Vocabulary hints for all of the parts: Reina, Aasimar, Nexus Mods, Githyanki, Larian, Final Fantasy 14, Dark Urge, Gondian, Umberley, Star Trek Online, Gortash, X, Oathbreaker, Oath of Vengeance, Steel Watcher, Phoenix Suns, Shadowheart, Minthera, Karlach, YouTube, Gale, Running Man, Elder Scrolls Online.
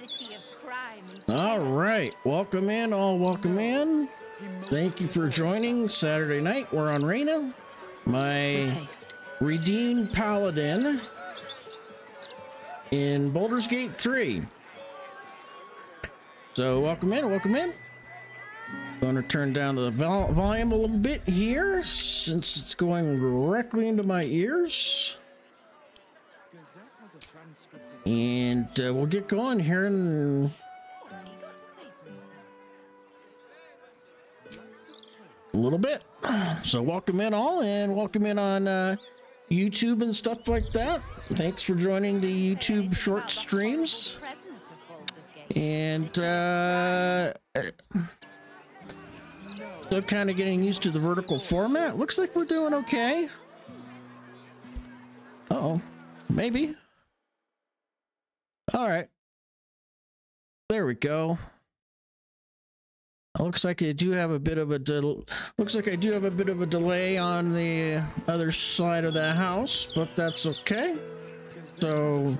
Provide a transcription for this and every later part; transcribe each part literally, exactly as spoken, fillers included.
city of crime. All right, welcome in, all welcome in. Thank you for joining Saturday night. We're on Reina, my redeemed paladin in Baldur's Gate three. So welcome in, welcome in. Going to turn down the vol volume a little bit here since it's going directly into my ears. And uh, we'll get going here in a little bit. So welcome in all, and welcome in on uh, YouTube and stuff like that. Thanks for joining the YouTube short streams. And uh, still kind of getting used to the vertical format. Looks like we're doing okay. Uh-oh, maybe. All right, there we go. Looks like I do have a bit of a del looks like I do have a bit of a delay on the other side of the house, but that's okay. So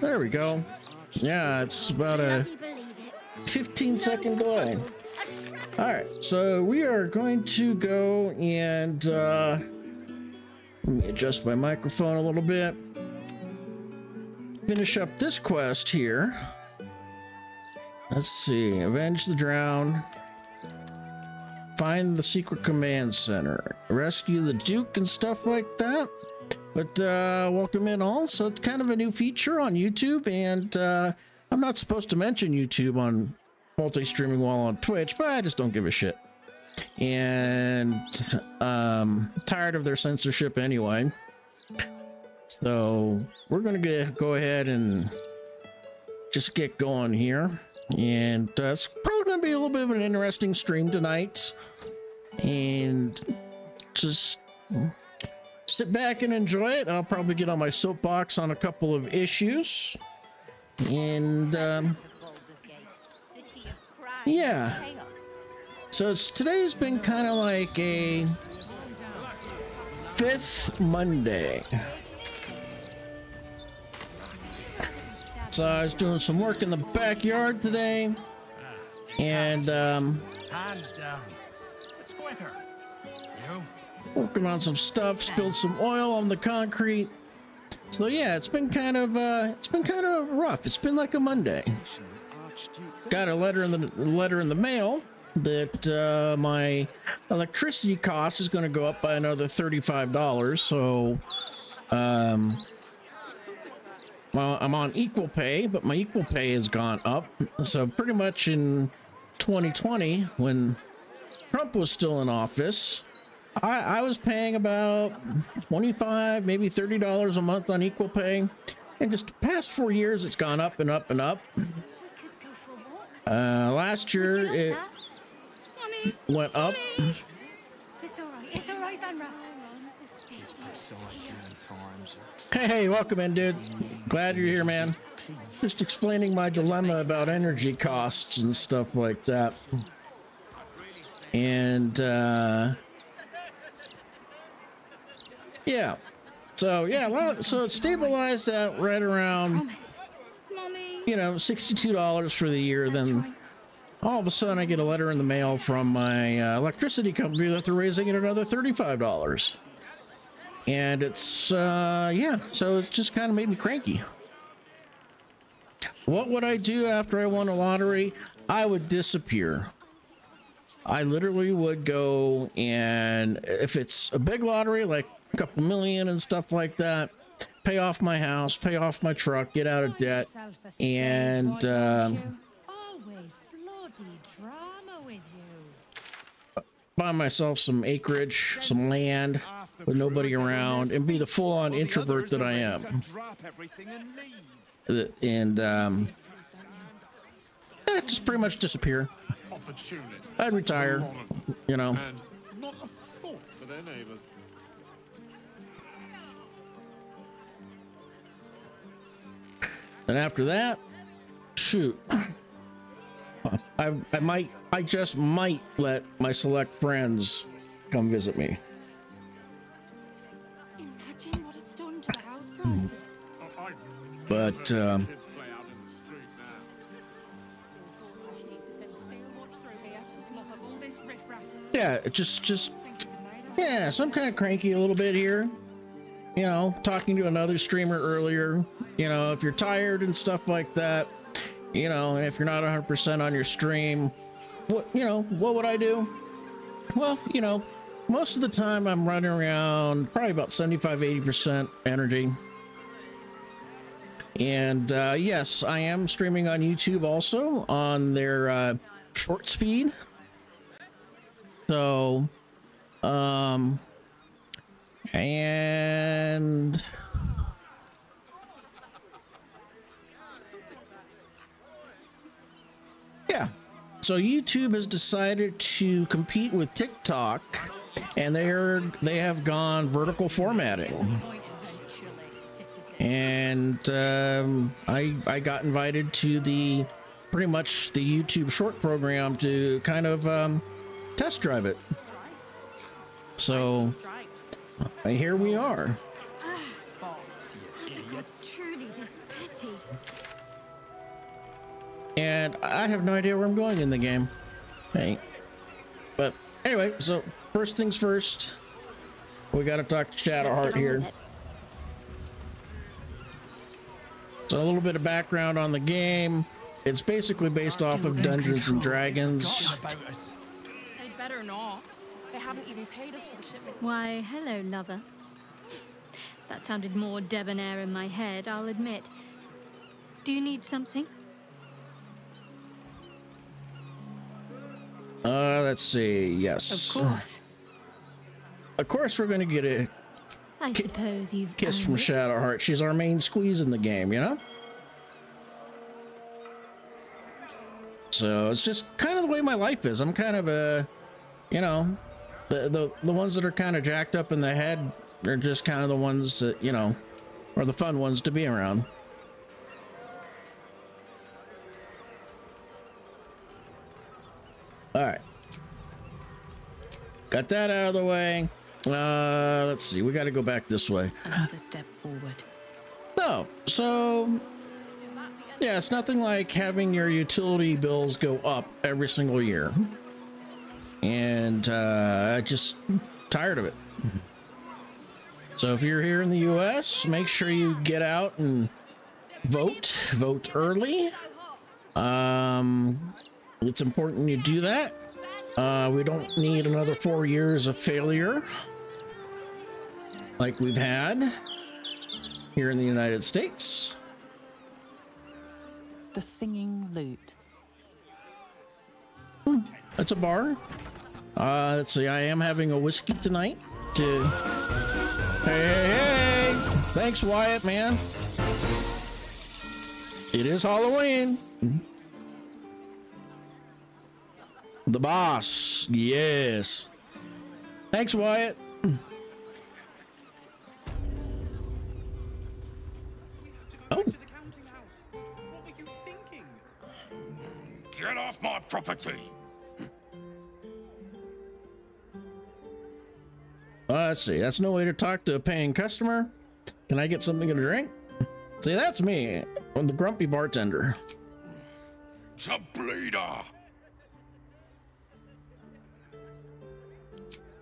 there we go. Yeah, it's about a fifteen second delay. All right, so we are going to go and uh, let me adjust my microphone a little bit. Finish up this quest here. Let's see. Avenge the drown. Find the secret command center. Rescue the Duke and stuff like that. But uh, welcome in all. So it's kind of a new feature on YouTube, and uh, I'm not supposed to mention YouTube on multi-streaming while on Twitch, but I just don't give a shit. And um, tired of their censorship anyway. So we're going to go ahead and just get going here. And uh, it's probably going to be a little bit of an interesting stream tonight. And just sit back and enjoy it. I'll probably get on my soapbox on a couple of issues. And um, yeah. So it's, today's been kind of like a fifth Monday. So I was doing some work in the backyard today, and um, working on some stuff. Spilled some oil on the concrete. So yeah, it's been kind of uh, it's been kind of rough. It's been like a Monday. Got a letter in the letter in the mail that uh, my electricity cost is going to go up by another thirty-five dollars. So. Um, Well, I'm on equal pay, but my equal pay has gone up. So pretty much in twenty twenty, when Trump was still in office, I, I was paying about twenty-five dollars, maybe thirty dollars a month on equal pay. And just the past four years, it's gone up and up and up. Uh, last year, it went up. Hey, hey, welcome in, dude. Glad you're here, man. Just explaining my dilemma about energy costs and stuff like that. And, uh... yeah. So, yeah, well, so it stabilized out right around, you know, sixty-two dollars for the year. Then all of a sudden I get a letter in the mail from my uh, electricity company that they're raising it another thirty-five dollars. And it's, uh, yeah, so it just kind of made me cranky. What would I do after I won a lottery? I would disappear. I literally would go, and if it's a big lottery, like a couple million and stuff like that, pay off my house, pay off my truck, get out of debt, and, uh, buy myself some acreage, some land, with nobody around, and be the full-on introvert that I am. And um, eh, just pretty much disappear. I'd retire, you know. And after that, shoot, I I might I just might let my select friends come visit me. But um, Yeah, just, just, yeah, so I'm kind of cranky a little bit here. You know, talking to another streamer earlier, you know, if you're tired and stuff like that, you know, if you're not one hundred percent on your stream, what, you know, what would I do? Well, you know, most of the time I'm running around probably about seventy-five, eighty percent energy. And uh, yes, I am streaming on YouTube also on their uh, shorts feed. So, um, and yeah, so YouTube has decided to compete with TikTok, and they're they have gone vertical formatting. And um, I I got invited to the pretty much the YouTube short program to kind of um, test drive it. So here we are. And I have no idea where I'm going in the game. Hey, but anyway, so first things first, we got to talk to Shadowheart here. So a little bit of background on the game. It's basically based off of Dungeons and Dragons. They better not. They haven't even paid us for the shipment. Why, hello, lover. That sounded more debonair in my head, I'll admit. Do you need something? Uh, let's see. Yes. Of course. Of course we're going to get a I suppose you've kissed from Shadowheart. She's our main squeeze in the game, you know? So it's just kind of the way my life is. I'm kind of a, you know, the the, the ones that are kind of jacked up in the head are just kind of the ones that, you know, are the fun ones to be around. All right. Got that out of the way. Uh, let's see, we got to go back this way. Another step forward. No, so yeah, it's nothing like having your utility bills go up every single year. And uh, I just tired of it. So if you're here in the U S, make sure you get out and vote. Vote early. Um, it's important you do that. Uh, we don't need another four years of failure like we've had here in the United States. The Singing Lute. Hmm, that's a bar. Uh, let's see, I am having a whiskey tonight. To... Hey, hey, hey! Thanks, Wyatt, man. It is Halloween. The boss. Yes. Thanks, Wyatt. Oh. Get off my property. Oh, let's see. That's no way to talk to a paying customer. Can I get something to drink? See, that's me. I'm the grumpy bartender. Jableeder.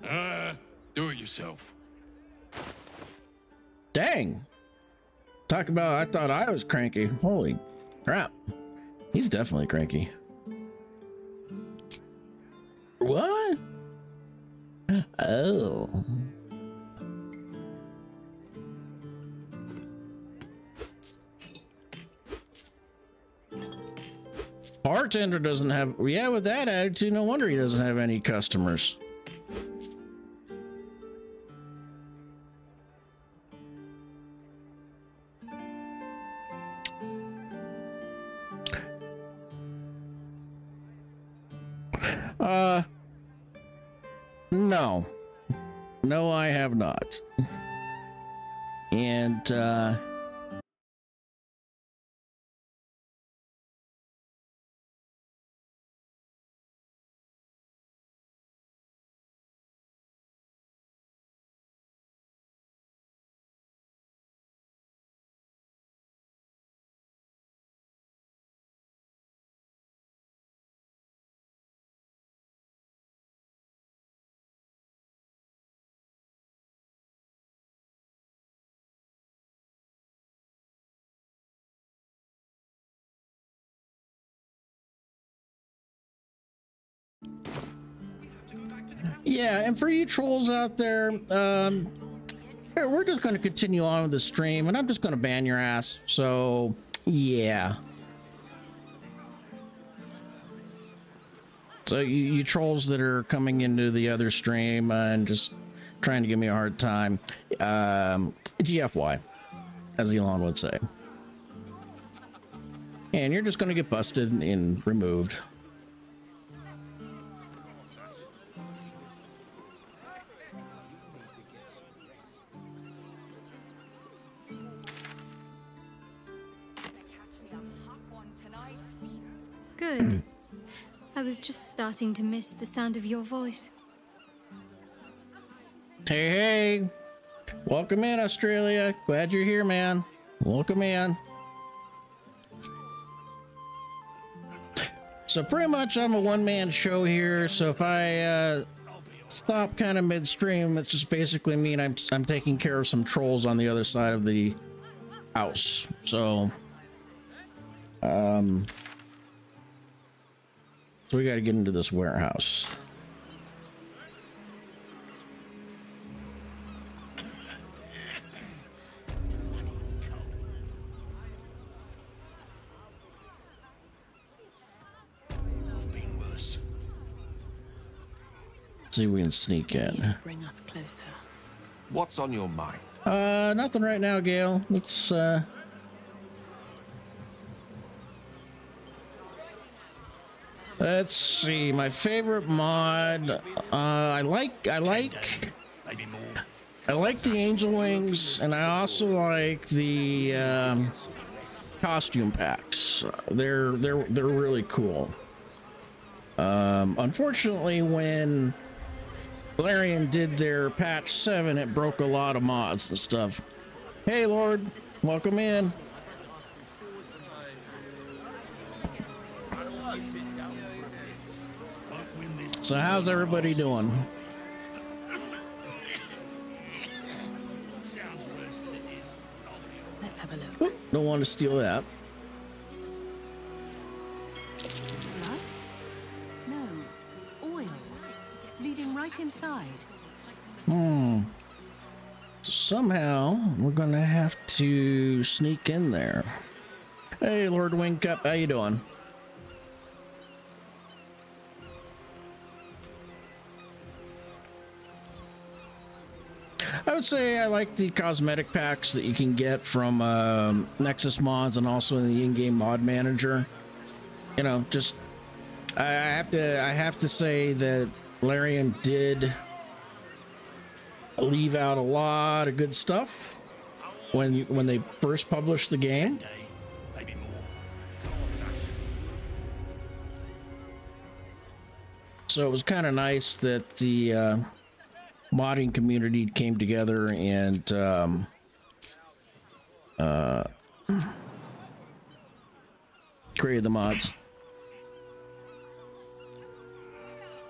Uh, do it yourself. Dang. Talk about I thought I was cranky. Holy crap. He's definitely cranky. What? Oh. Bartender doesn't have... Yeah, with that attitude, no wonder he doesn't have any customers. Uh, no, no, I have not. And, uh, Yeah, and for you trolls out there, um, we're just going to continue on with the stream, and I'm just going to ban your ass. So, yeah. So you, you trolls that are coming into the other stream uh, and just trying to give me a hard time, um, G F Y, as Elon would say. And you're just going to get busted and removed. Good. I was just starting to miss the sound of your voice. Hey, hey. Welcome in, Australia. Glad you're here, man. Welcome in. So pretty much I'm a one-man show here, so if I uh, stop kind of midstream, it's just basically mean I'm, I'm taking care of some trolls on the other side of the house. So... Um... So we got to get into this warehouse. Let's see if we can sneak in. Bring us closer. What's on your mind? Uh, nothing right now, Gale. Let's uh. Let's see, my favorite mod. Uh, I like, I like, I like the angel wings, and I also like the um, costume packs. They're they're they're really cool. Um, unfortunately, when Larian did their patch seven, it broke a lot of mods and stuff. Hey, Lord, welcome in. So how's everybody doing? Let's have a look. Oop, don't want to steal that. Blood? No. Oil. Leading right inside. Hmm. Somehow we're gonna have to sneak in there. Hey, Lord Wingcup, how you doing? I would say I like the cosmetic packs that you can get from um, Nexus Mods and also in the in-game mod manager. You know, just I have to I have to say that Larian did leave out a lot of good stuff when you, when they first published the game. So it was kind of nice that the. Uh, modding community came together and um, uh, created the mods.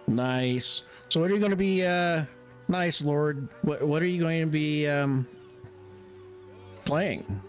Nice. So what are you going to be uh, nice, Lord? What, what are you going to be um, playing?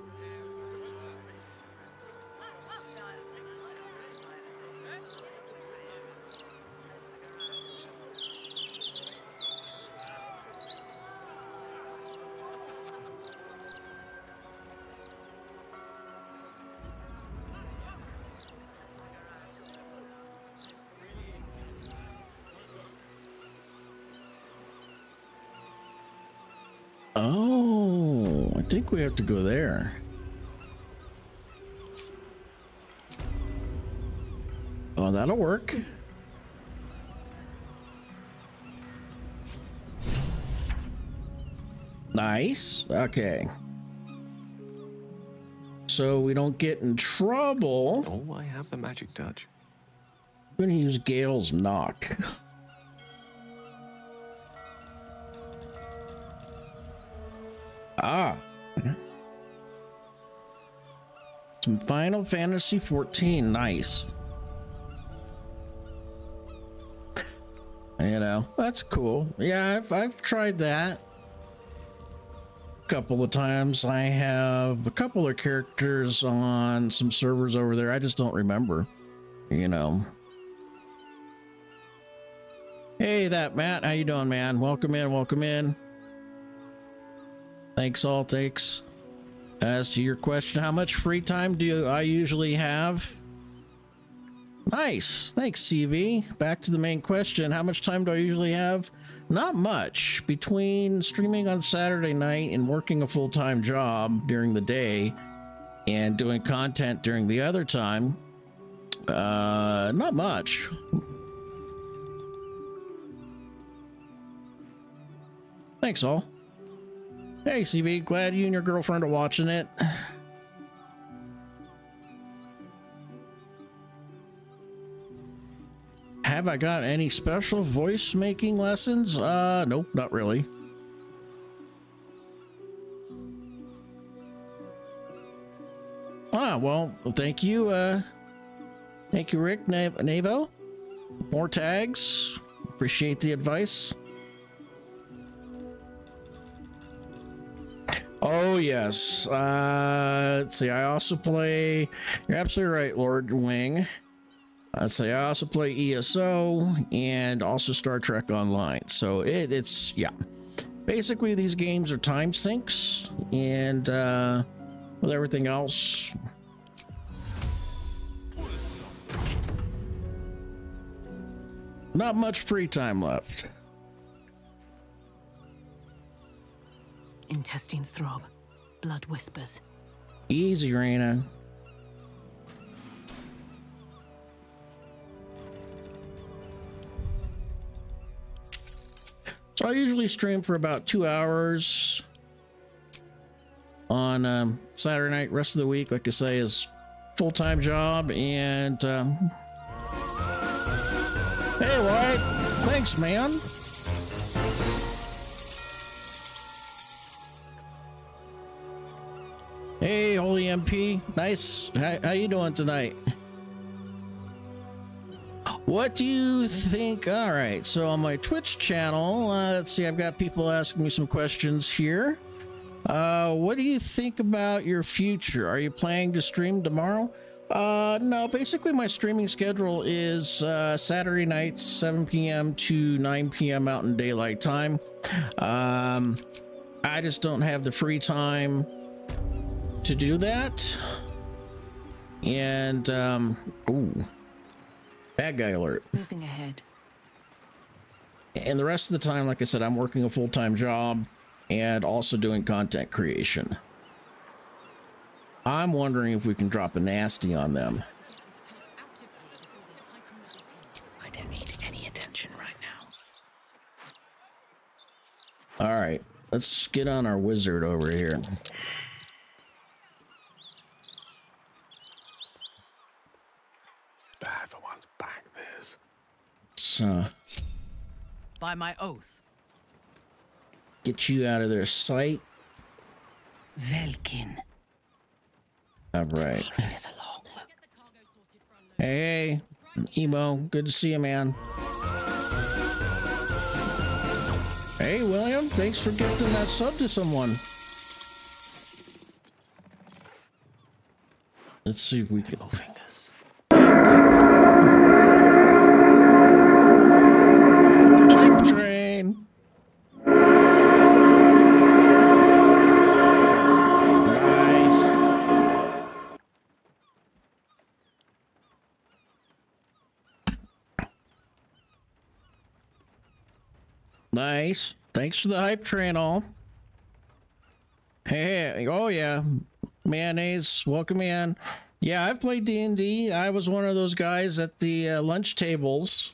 Oh, I think we have to go there. Oh, that'll work. Nice. Okay. So we don't get in trouble. Oh, I have the magic touch. I'm going to use Gale's knock. Ah, some Final Fantasy fourteen, nice. You know, that's cool. Yeah, I've, I've tried that a couple of times. I have a couple of characters on some servers over there. I just don't remember, you know. Hey, that Matt, how you doing, man? Welcome in, welcome in. Thanks, all takes. As to your question, how much free time do I usually have? Nice, thanks, C V. Back to the main question, how much time do I usually have? Not much. Between streaming on Saturday night and working a full-time job during the day and doing content during the other time, uh, not much. Thanks, all. Hey, C V, glad you and your girlfriend are watching it. Have I got any special voice making lessons? Uh, nope, not really. Ah, well, thank you. Uh, thank you, Rick Navo. More tags. Appreciate the advice. Oh, yes. Uh, let's see. I also play... You're absolutely right, Lord Wing. Let's see. I also play E S O and also Star Trek Online. So it, it's, yeah. Basically, these games are time sinks. And uh, with everything else... Not much free time left. Intestines throb. Blood whispers. Easy, Reina. So I usually stream for about two hours on um, Saturday night. Rest of the week, like I say, is full-time job. And um... hey, White, thanks, man. Hey, Holy M P, nice. How, how you doing tonight? What do you think? All right, so on my Twitch channel, uh, let's see, I've got people asking me some questions here. Uh, what do you think about your future? Are you planning to stream tomorrow? Uh, no, basically my streaming schedule is uh, Saturday nights, seven p m to nine p m out in daylight time. Um, I just don't have the free time to do that. And um ooh, bad guy alert. Moving ahead. And the rest of the time, like I said, I'm working a full-time job and also doing content creation. I'm wondering if we can drop a nasty on them. I don't need any attention right now. All right, let's get on our wizard over here. Uh, by my oath, get you out of their sight, Velkin. All right. Hey, Emo, good to see you, man. Hey, William, thanks for gifting that sub to someone. Let's see if we can. Nice. Thanks for the hype train, all. Hey, oh yeah. Mayonnaise, welcome in. Yeah, I've played D and D. I was one of those guys at the uh, lunch tables,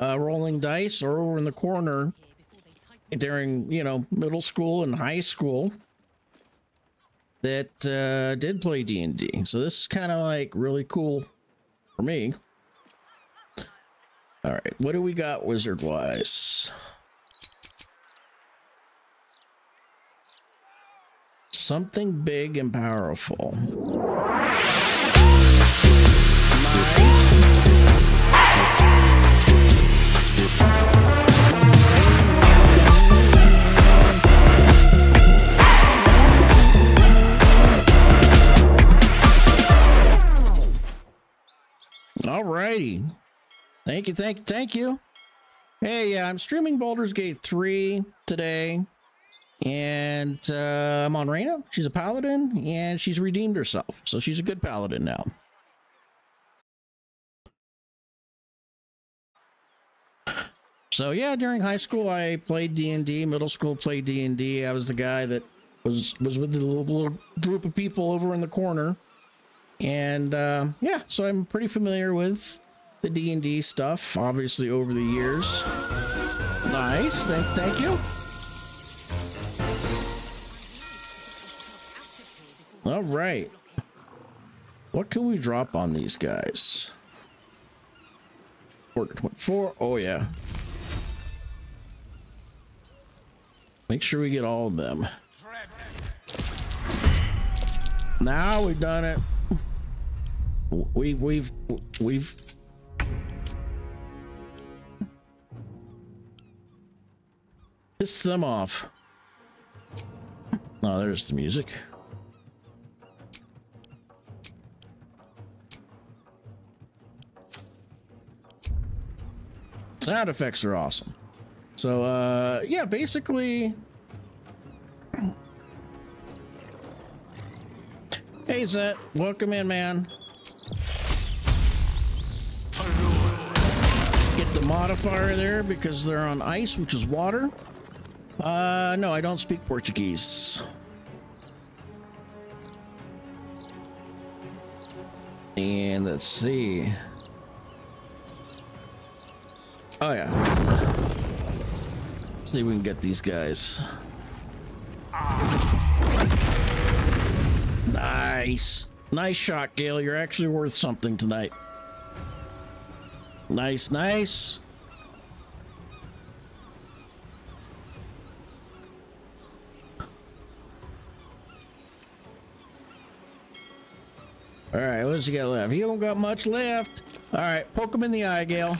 uh, rolling dice or over in the corner during, you know, middle school and high school that uh, did play D and D. So this is kind of like really cool for me. All right, what do we got wizard-wise? Something big and powerful. All righty. Thank you, thank you, thank you. Hey, yeah, I'm streaming Baldur's Gate three today, and uh, I'm on Reina. She's a paladin, and she's redeemed herself, so she's a good paladin now. So yeah, during high school, I played D and D. Middle school, played D and D. I was the guy that was was with the little, little group of people over in the corner, and uh, yeah, so I'm pretty familiar with the D and D stuff, obviously, over the years. Nice, Th thank you. All right, what can we drop on these guys? Order twenty-four. Oh yeah, make sure we get all of them. Now we've done it. We we've we've. Piss them off. Oh, there's the music. Sound effects are awesome. So, uh, yeah, basically. Hey, Zet, welcome in, man. Get the modifier there because they're on ice, which is water. Uh, no, I don't speak Portuguese. And let's see. Oh, yeah. Let's see if we can get these guys. Nice. Nice shot, Gale. You're actually worth something tonight. Nice, nice. All right, what does he got left? He don't got much left. All right, poke him in the eye, Gale.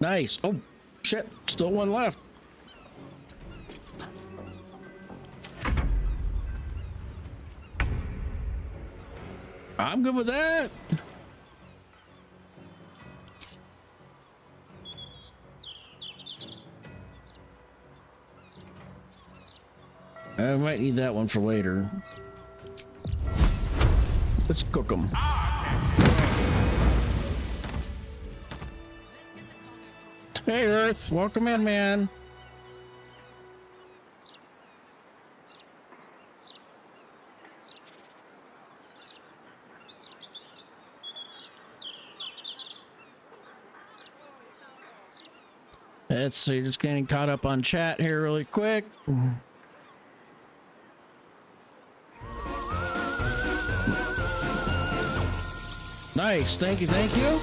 Nice. Oh, shit. Still one left. I'm good with that. I might need that one for later. Let's cook them. Hey, Earth, welcome in, man. Let's see, you're just getting caught up on chat here really quick. Nice, thank you, thank you.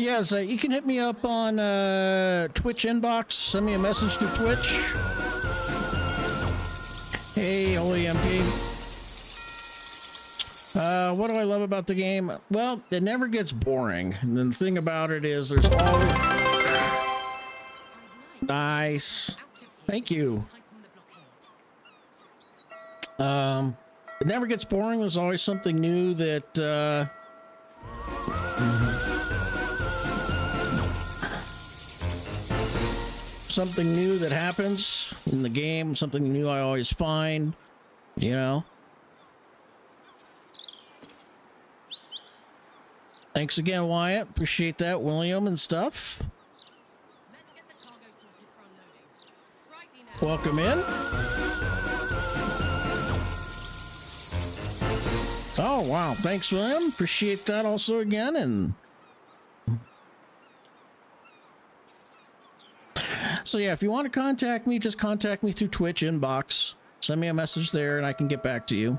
Yeah, so you can hit me up on uh, Twitch inbox. Send me a message through Twitch. Hey, Holy M P. Uh, what do I love about the game? Well, it never gets boring. And then the thing about it is there's always... Nice. Thank you. Um, it never gets boring. There's always something new that... Uh... Mm-hmm. Something new that happens in the game, something new I always find, you know. Thanks again, Wyatt. Appreciate that, William and stuff. Let's get the cargo sorted for unloading. Welcome in. Oh, wow. Thanks, William. Appreciate that also again. And so yeah, if you want to contact me, just contact me through Twitch inbox. Send me a message there and I can get back to you.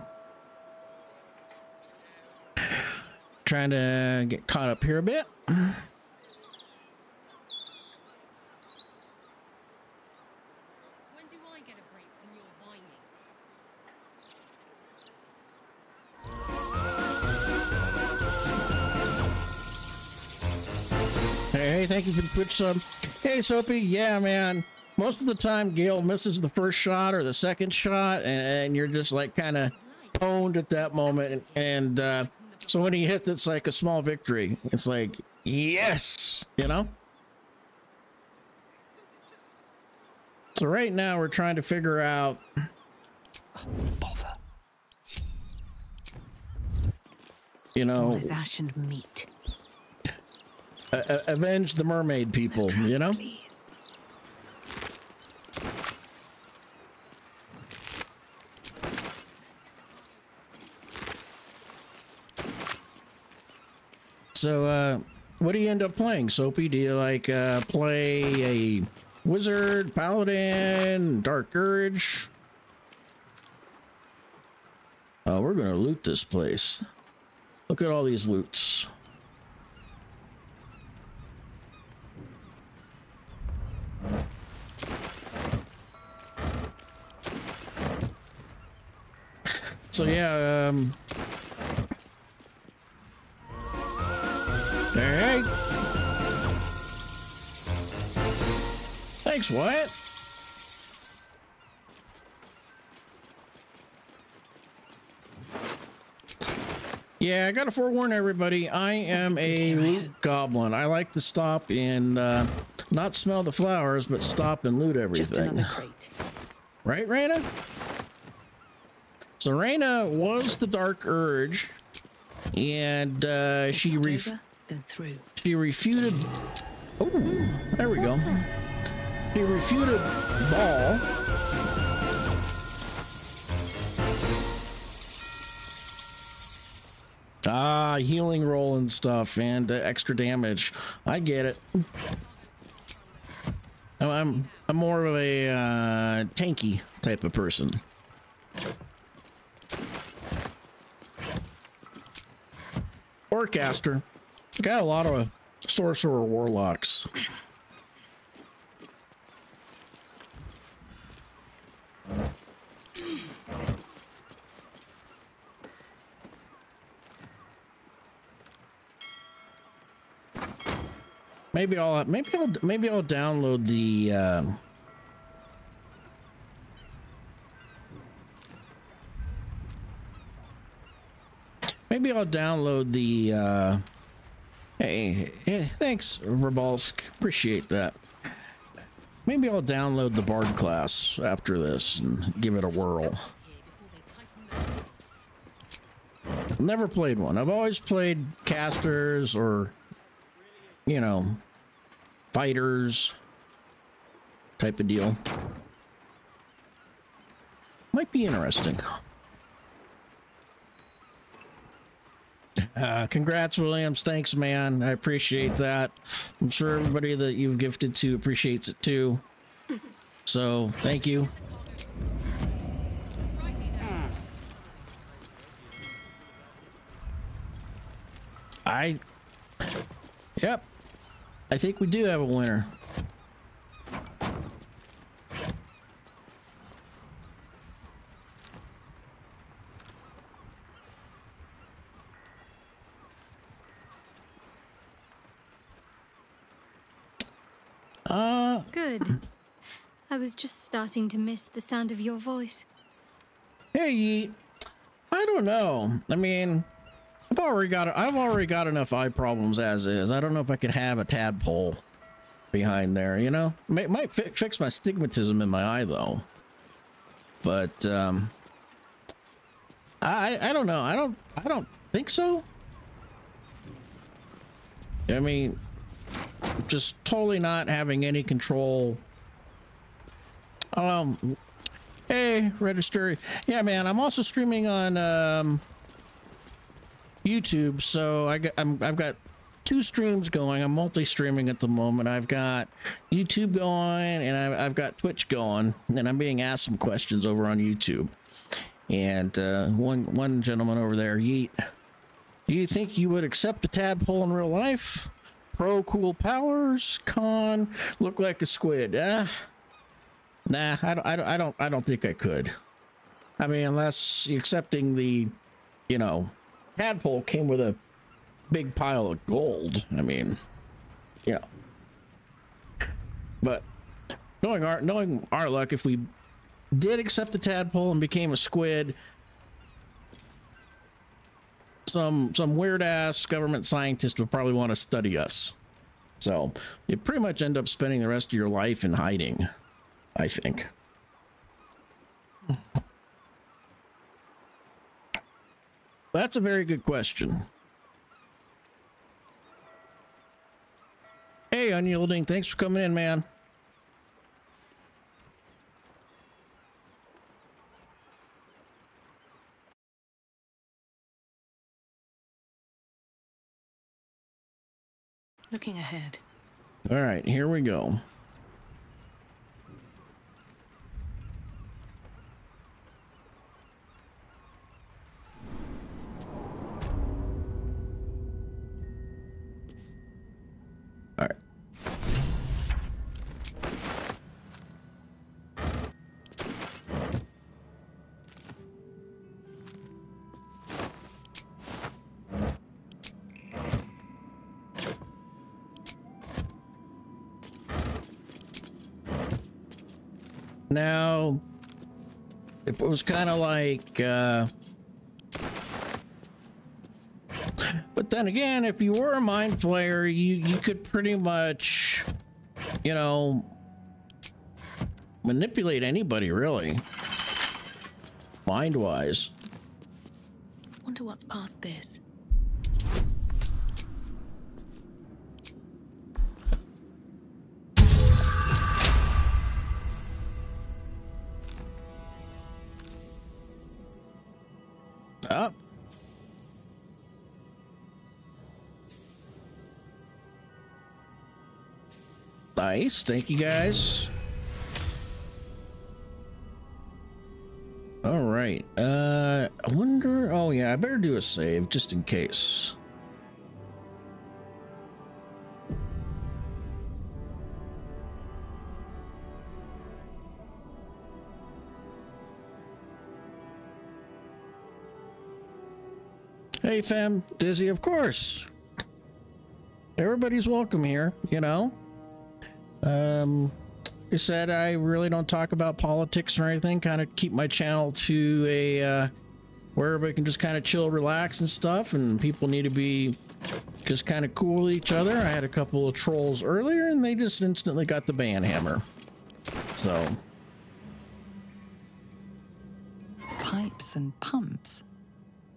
Trying to get caught up here a bit. When do I get a break from your whining? Hey, hey, thank you for the Twitch sub. Hey, Soapy, yeah, man. Most of the time, Gale misses the first shot or the second shot, and, and you're just like kind of pwned at that moment. And, and uh, So when he hits, it's like a small victory. It's like, yes, you know? So right now we're trying to figure out... Bother. You know... All is ash and meat. Uh, avenge the mermaid people, Trans, you know? Please. So, uh, what do you end up playing, Soapy? Do you, like, uh, play a wizard, paladin, Dark Urge? Oh, we're gonna loot this place. Look at all these loots. So yeah, um all right. Thanks, Wyatt. Yeah, I gotta forewarn everybody, I am a loot goblin. I like to stop and uh not smell the flowers, but stop and loot everything. Just another crate. Right, Reina? So Reina was the Dark Urge, and uh, she ref then through. she refuted. Oh, there we go. She refuted Ball. Ah, healing roll and stuff, and uh, extra damage. I get it. I'm I'm more of a uh, tanky type of person. Or caster. Got a lot of sorcerer warlocks. Maybe I'll maybe I'll maybe I'll download the uh, Maybe I'll download the, uh, hey, hey, thanks, Rabalsk. Appreciate that. Maybe I'll download the Bard class after this and give it a whirl. Never played one. I've always played casters or, you know, fighters type of deal. Might be interesting. Uh, congrats, Williams. Thanks, man. I appreciate that. I'm sure everybody that you've gifted to appreciates it too. So, thank you. I... Yep. I think we do have a winner. Uh, Good. I was just starting to miss the sound of your voice. Hey, I don't know. I mean, I've already got I've already got enough eye problems as is. I don't know if I could have a tadpole behind there. You know, it might fi fix my astigmatism in my eye though. But um, I I don't know. I don't I don't think so. I mean. Just totally not having any control. Um, hey, register. Yeah, man, I'm also streaming on um, YouTube, so I got, I'm, I've got two streams going. I'm multi-streaming at the moment. I've got YouTube going, and I've, I've got Twitch going, and I'm being asked some questions over on YouTube. And uh, one one gentleman over there, Yeet, do you think you would accept a tadpole in real life? Pro cool powers, con look like a squid. Eh? Nah, I don't, I don't, I don't, I don't think I could. I mean, unless accepting the, you know, tadpole came with a big pile of gold. I mean, you know. But knowing our, knowing our luck, if we did accept the tadpole and became a squid, some some weird ass government scientist would probably want to study us. So you pretty much end up spending the rest of your life in hiding, I think. That's a very good question. Hey, Unyielding, thanks for coming in, man. Looking ahead. All right, here we go. All right. Now, if it was kind of like, uh, but then again, if you were a mind flayer, you, you could pretty much, you know, manipulate anybody really, mind-wise. Wonder what's past this. Up. Nice, thank you guys. All right, uh, I wonder, oh yeah, I better do a save just in case. Hey fam, Dizzy, of course. Everybody's welcome here, you know. Um, you said I really don't talk about politics or anything. Kind of keep my channel to a uh, where everybody can just kind of chill, relax, and stuff. And people need to be just kind of cool with each other. I had a couple of trolls earlier, and they just instantly got the ban hammer. So pipes and pumps.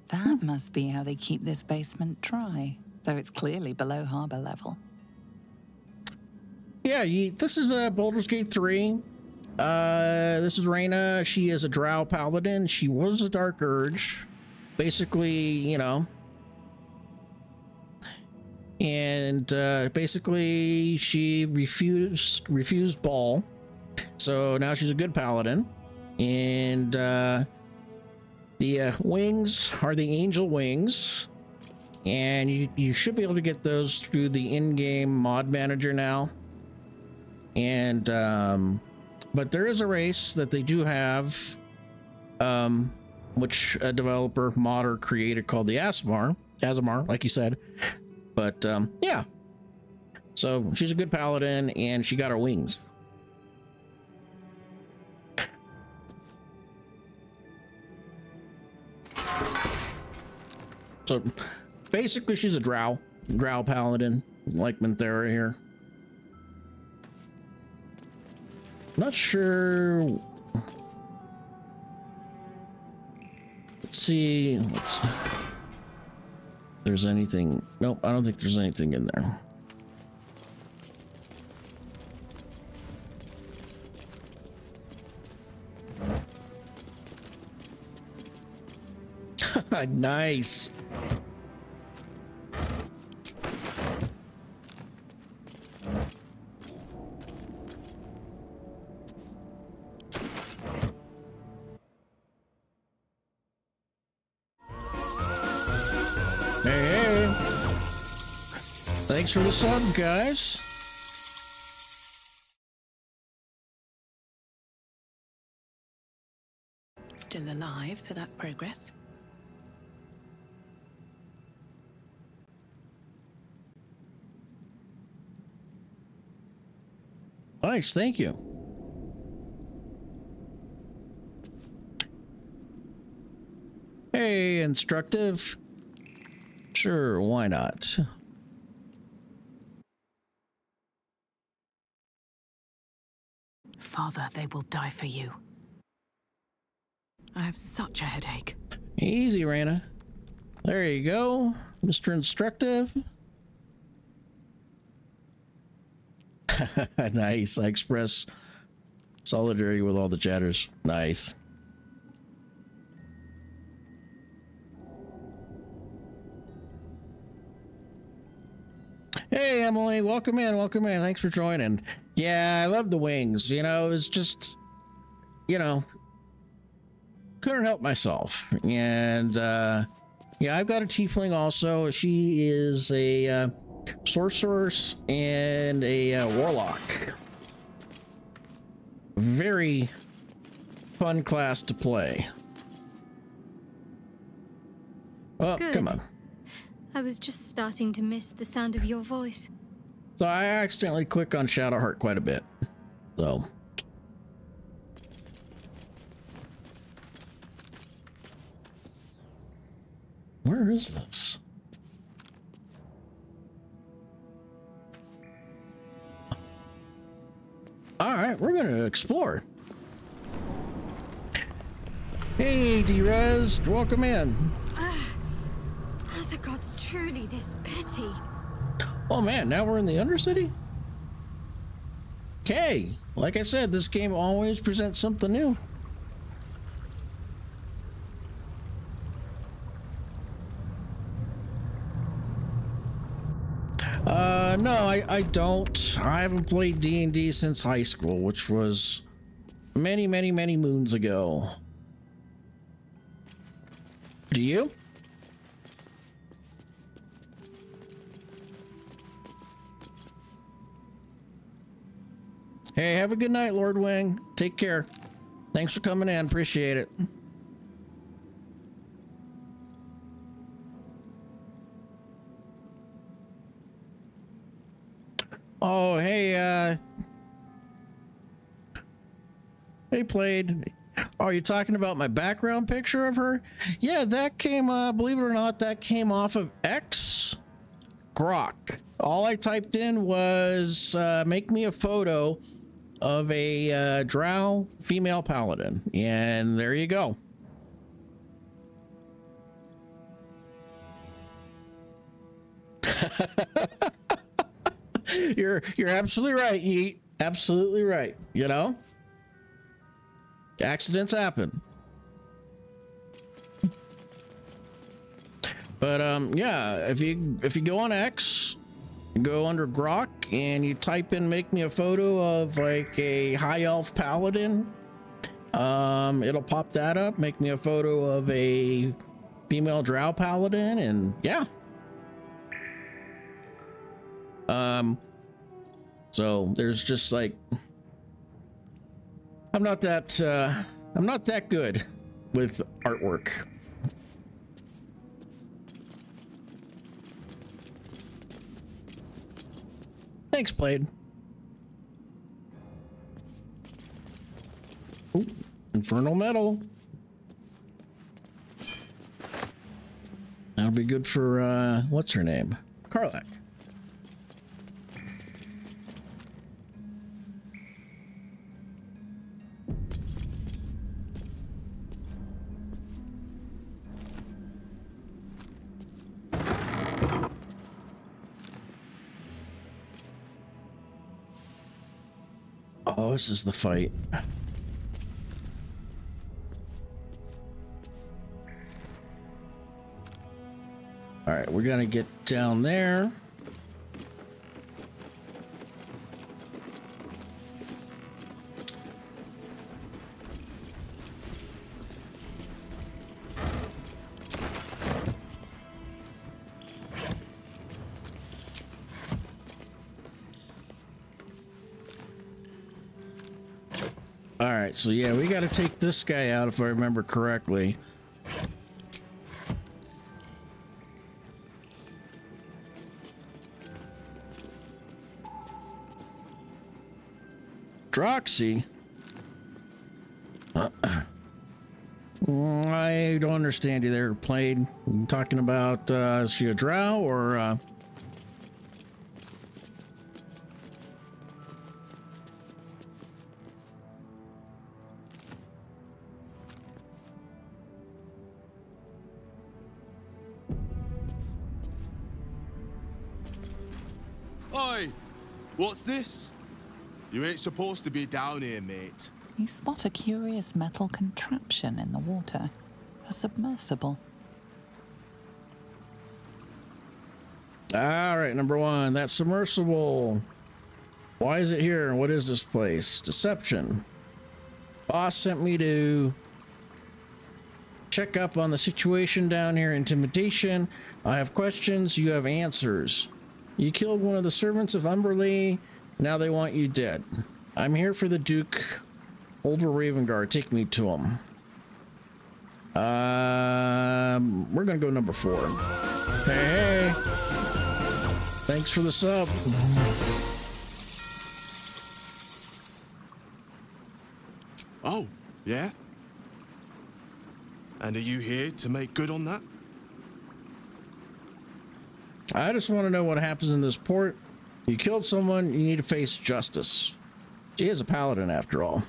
That must be how they keep this basement dry, though it's clearly below harbor level. Yeah, you, this is uh, Baldur's Gate three. Uh, this is Reina. She is a drow paladin. She was a Dark Urge. Basically, you know. And uh, basically, she refused, refused Ball. So now she's a good paladin. And... Uh, The uh, wings are the angel wings, and you, you should be able to get those through the in-game mod manager now. And, um, but there is a race that they do have, um, which a developer, modder created called the Aasimar, Aasimar, like you said. But, um, yeah. So she's a good paladin, and she got her wings. So basically she's a drow, drow paladin, like Minthera here. Not sure. Let's see. Let's see. If there's anything. Nope, I don't think there's anything in there. Nice. Thanks for the sub, guys. Still alive, so that's progress. Nice, thank you. Hey, Instructive. Sure, why not? Father, they will die for you. I have such a headache. Easy, Reina. There you go, Mister Instructive. Nice. I express solidarity with all the chatters. Nice. Hey, Emily, welcome in. Welcome in. Thanks for joining. Yeah, I love the wings. You know, it's just, you know, couldn't help myself. And, uh, yeah, I've got a tiefling also. She is a uh, sorceress and a uh, warlock. Very fun class to play. Oh, good. Come on. I was just starting to miss the sound of your voice. So I accidentally click on Shadowheart quite a bit. So. Where is this? All right, we're going to explore. Hey, D-Rez, welcome in. Uh, are the gods truly this petty? Oh man, now we're in the Undercity? Okay, like I said, this game always presents something new. Uh, no, I, I don't. I haven't played D and D since high school, which was many, many, many moons ago. Do you? Hey, have a good night, Lord Wing. Take care. Thanks for coming in. Appreciate it. Oh, hey, uh, they played. Oh, you're talking about my background picture of her? Yeah, that came, uh, believe it or not, that came off of X, Grok. All I typed in was, uh, make me a photo of a, uh, drow female paladin. And there you go. You're you're absolutely right, Yeet. Absolutely right. You know, accidents happen. But um, yeah, if you if you go on X, you go under Grok and you type in "make me a photo of like a high elf paladin," um, it'll pop that up. Make me a photo of a female drow paladin, and yeah. Um, so there's just like, I'm not that, uh, I'm not that good with artwork. Thanks, Blade. Ooh, Infernal Metal. That'll be good for, uh, what's her name? Karlach. Oh, this is the fight. All right, we're gonna get down there. So yeah, we got to take this guy out if I remember correctly. Droxy. Uh, I don't understand you there, Plane. I'm talking about, uh, is she a drow or, uh... Oi! What's this? You ain't supposed to be down here, mate. You spot a curious metal contraption in the water. A submersible. Alright, number one. That submersible. Why is it here? What is this place? Deception. Boss sent me to check up on the situation down here. Intimidation. I have questions. You have answers. You killed one of the servants of Umberley. Now they want you dead. I'm here for the Duke. Older Ravenguard, take me to him. Um, we're gonna go number four. Hey, hey. Thanks for the sub. Oh, yeah? And are you here to make good on that? I just want to know what happens in this port. You killed someone, you need to face justice. She is a paladin after all.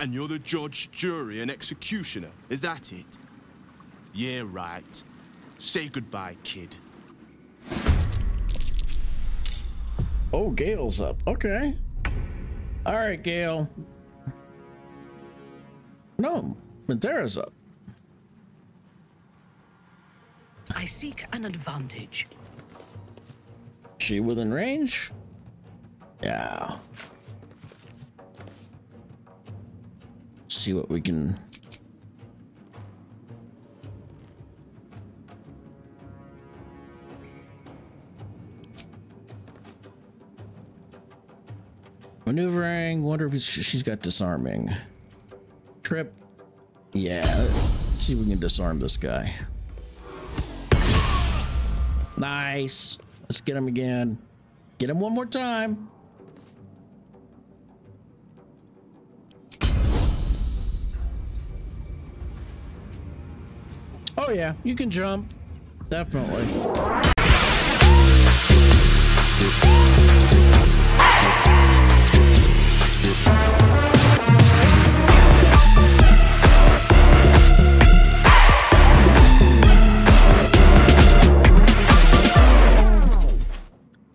And you're the judge, jury, and executioner. Is that it? Yeah, right. Say goodbye, kid. Oh, Gale's up. Okay. All right, Gale. No, Minthera's up. I seek an advantage. She within range? Yeah. See what we can. Maneuvering. Wonder if she's got disarming. Trip. Yeah. Let's see if we can disarm this guy. Nice. Let's get him again. Get him one more time. Oh yeah, you can jump. Definitely.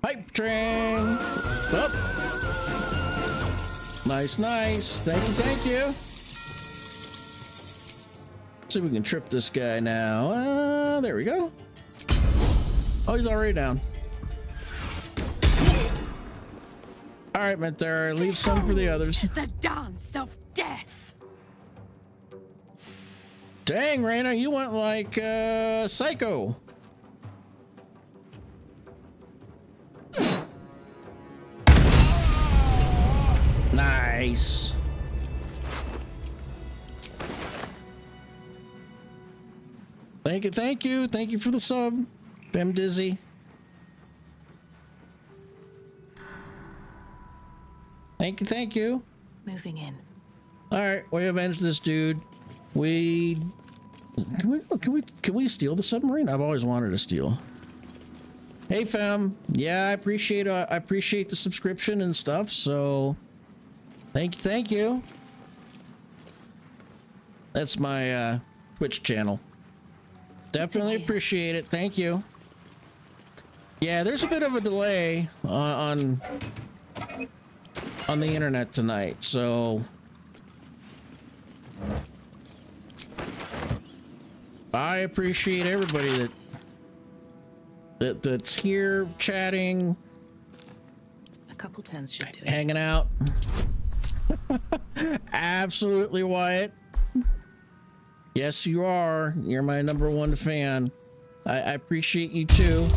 Pipe train. Up. Nice, nice. Thank you, thank you. See if we can trip this guy now. Uh, there we go. Oh, he's already down. All right, Minthera, leave some for the others. The dance of death. Dang, Reina, you went like uh, psycho. Nice. Thank you, thank you, thank you for the sub, Bem Dizzy. Thank you, thank you. Moving in. All right, we avenged this dude. We can we can we can we steal the submarine? I've always wanted to steal. Hey, fam. Yeah, I appreciate uh, I appreciate the subscription and stuff. So, thank you, thank you. That's my uh, Twitch channel. Definitely appreciate it. Thank you. Yeah, there's a bit of a delay uh, on on the internet tonight, so I appreciate everybody that that that's here chatting. A couple tens should do it. Hanging out. Absolutely, Wyatt. Yes, you are. You're my number one fan. I, I appreciate you too.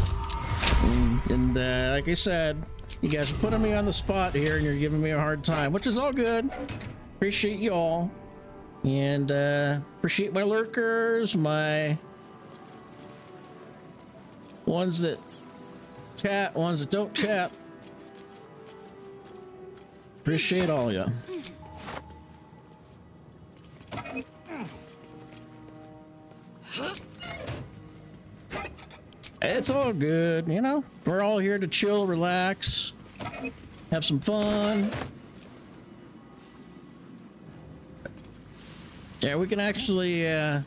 And, and uh, like I said, you guys are putting me on the spot here and you're giving me a hard time, which is all good. Appreciate you all. And uh, appreciate my lurkers, my ones that chat, ones that don't chat. Appreciate all ya. It's all good, you know? We're all here to chill, relax, have some fun. Yeah, we can actually, uh,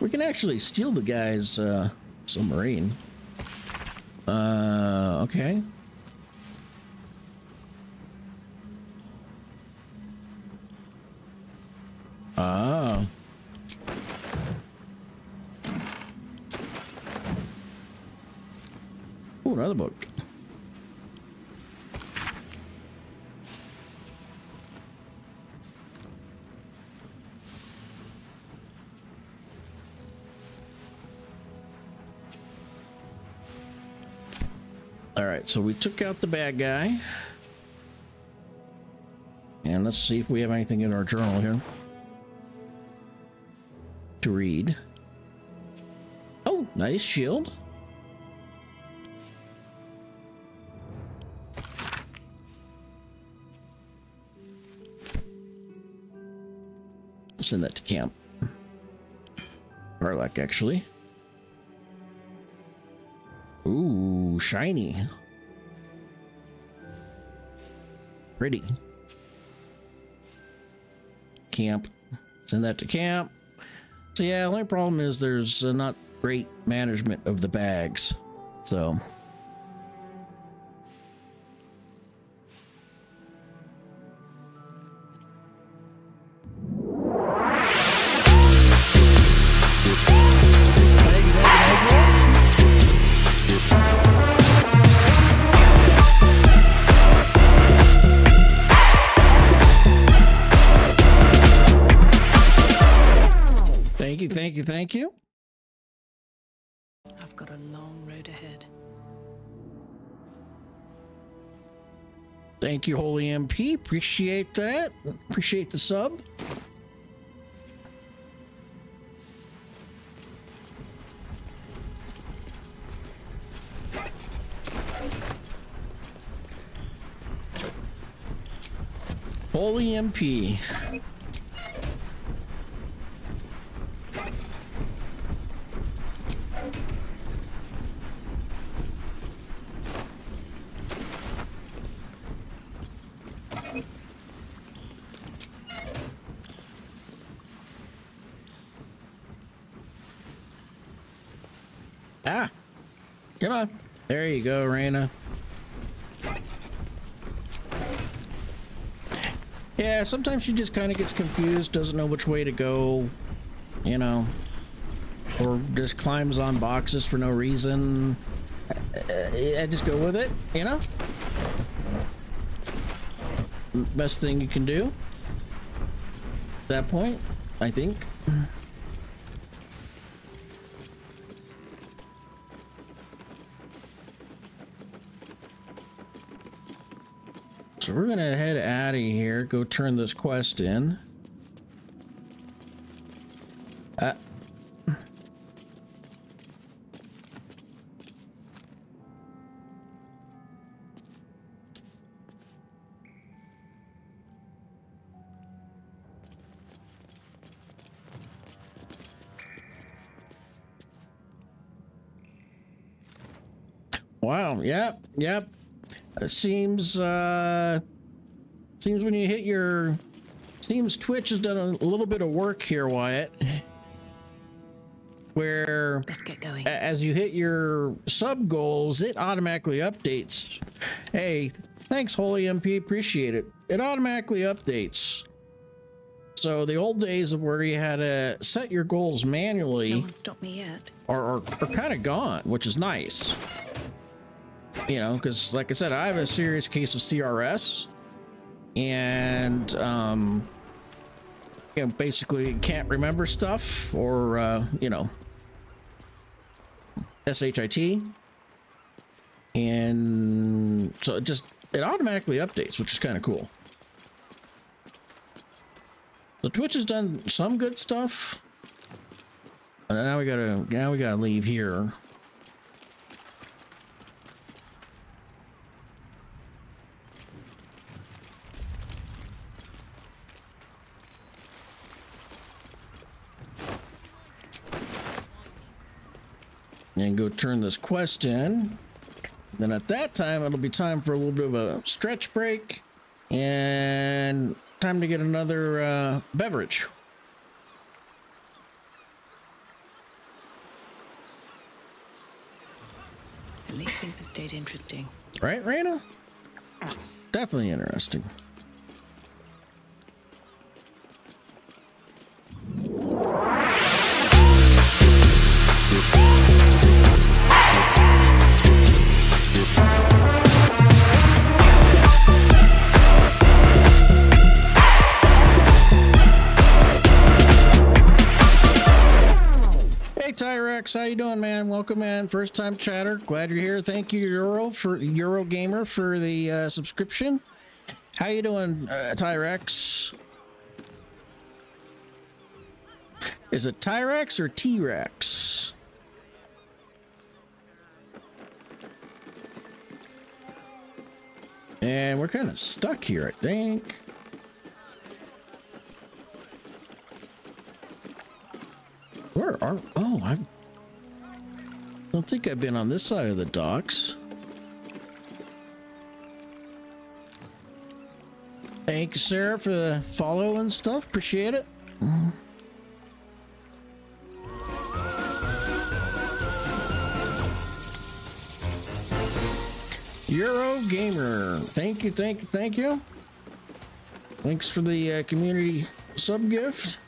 we can actually steal the guy's, uh, submarine. Uh, okay. Oh. Ooh, another book. All right, so we took out the bad guy. And let's see if we have anything in our journal here to read. Oh, nice shield. Send that to camp. Karlach, actually. Ooh, shiny. Pretty. Camp. Send that to camp. So yeah, the only problem is there's uh, not great management of the bags. So. Thank you. I've got a long road ahead. Thank you, Holy M P. Appreciate that. Appreciate the sub. Holy M P. Ah, come on. There you go, Reina. Yeah, sometimes she just kind of gets confused, doesn't know which way to go, you know, or just climbs on boxes for no reason. I, I just go with it, you know? Best thing you can do at that point, I think. So we're gonna head out of here, go turn this quest in. Uh, wow, yep, yep. It seems, uh, seems when you hit your, seems Twitch has done a little bit of work here, Wyatt, where let's get going. As you hit your sub goals, it automatically updates. Hey, thanks, Holy M P. Appreciate it. It automatically updates. So the old days of where you had to set your goals manually, no one stopped me yet, are, are, are kind of gone, which is nice. You know, because like I said, I have a serious case of C R S, and um, you know, basically can't remember stuff, or uh, you know, S H I T, and so it just it automatically updates, which is kind of cool. So Twitch has done some good stuff, and now we gotta now we gotta leave here. and go turn this quest in. Then at that time, it'll be time for a little bit of a stretch break and time to get another uh, beverage. At least things have stayed interesting. Right, Reina? Definitely interesting. Tyrex, how you doing, man? Welcome in, first time chatter. Glad you're here. Thank you, Euro for Eurogamer for the uh, subscription. How you doing, uh, Tyrex? Is it Tyrex or T-Rex? And we're kind of stuck here, I think. Where are... Oh, I don't think I've been on this side of the docks. Thank you, Sarah, for the follow and stuff. Appreciate it. Mm-hmm. Eurogamer. Thank you, thank you, thank you. Thanks for the uh, community sub gift.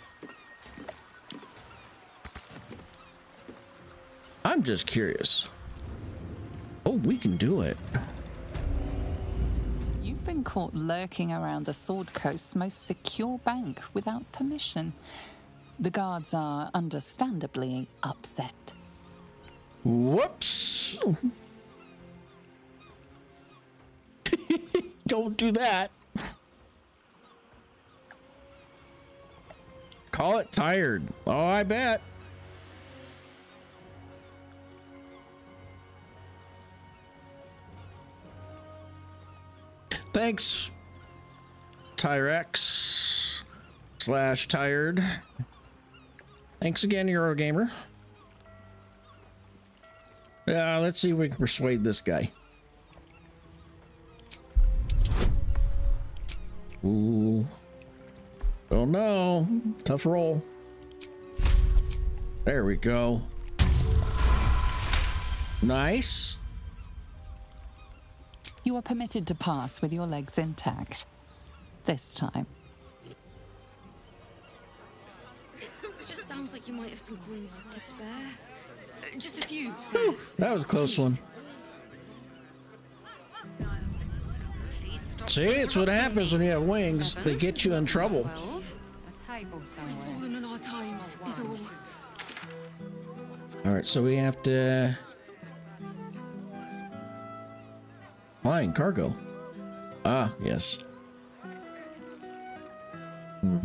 I'm just curious. Oh, we can do it. You've been caught lurking around the Sword Coast's most secure bank without permission. The guards are understandably upset. Whoops! Don't do that. Call it tired. Oh, I bet. Thanks, Tyrex slash tired. Thanks again, Eurogamer. Yeah, uh, let's see if we can persuade this guy. Ooh. Oh no. Tough roll. There we go. Nice. You are permitted to pass with your legs intact. This time. It just sounds like you might have some coins to spare. Uh, just a few. Ooh, that was a close Jeez. one. See, it's what happens when you have wings. Seven. They get you in trouble. Alright, so we have to... Flying cargo. Ah, yes. Hmm.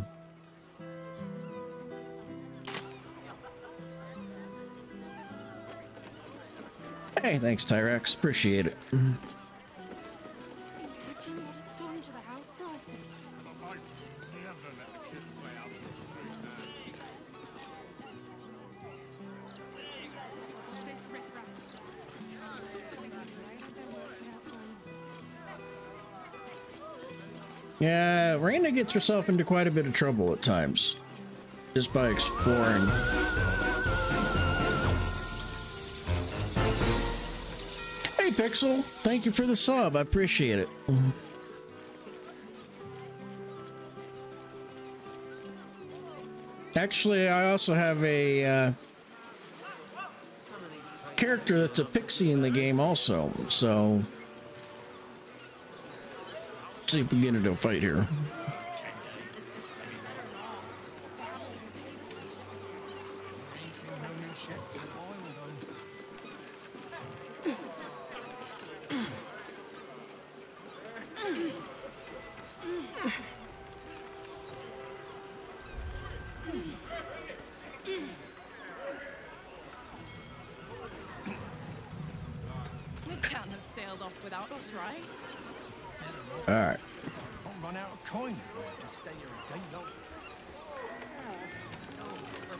Hey, thanks, Tyrex. Appreciate it. Mm-hmm. Imagine what it's done to the house prices. Yeah, Reina gets herself into quite a bit of trouble at times, just by exploring. Hey, Pixel, thank you for the sub. I appreciate it. Actually, I also have a uh, character that's a pixie in the game also, so... See if we get into a fight here. We can't have sailed off without us, right? All right. Don't run out of coin if I have to stay here a day longer. Oh,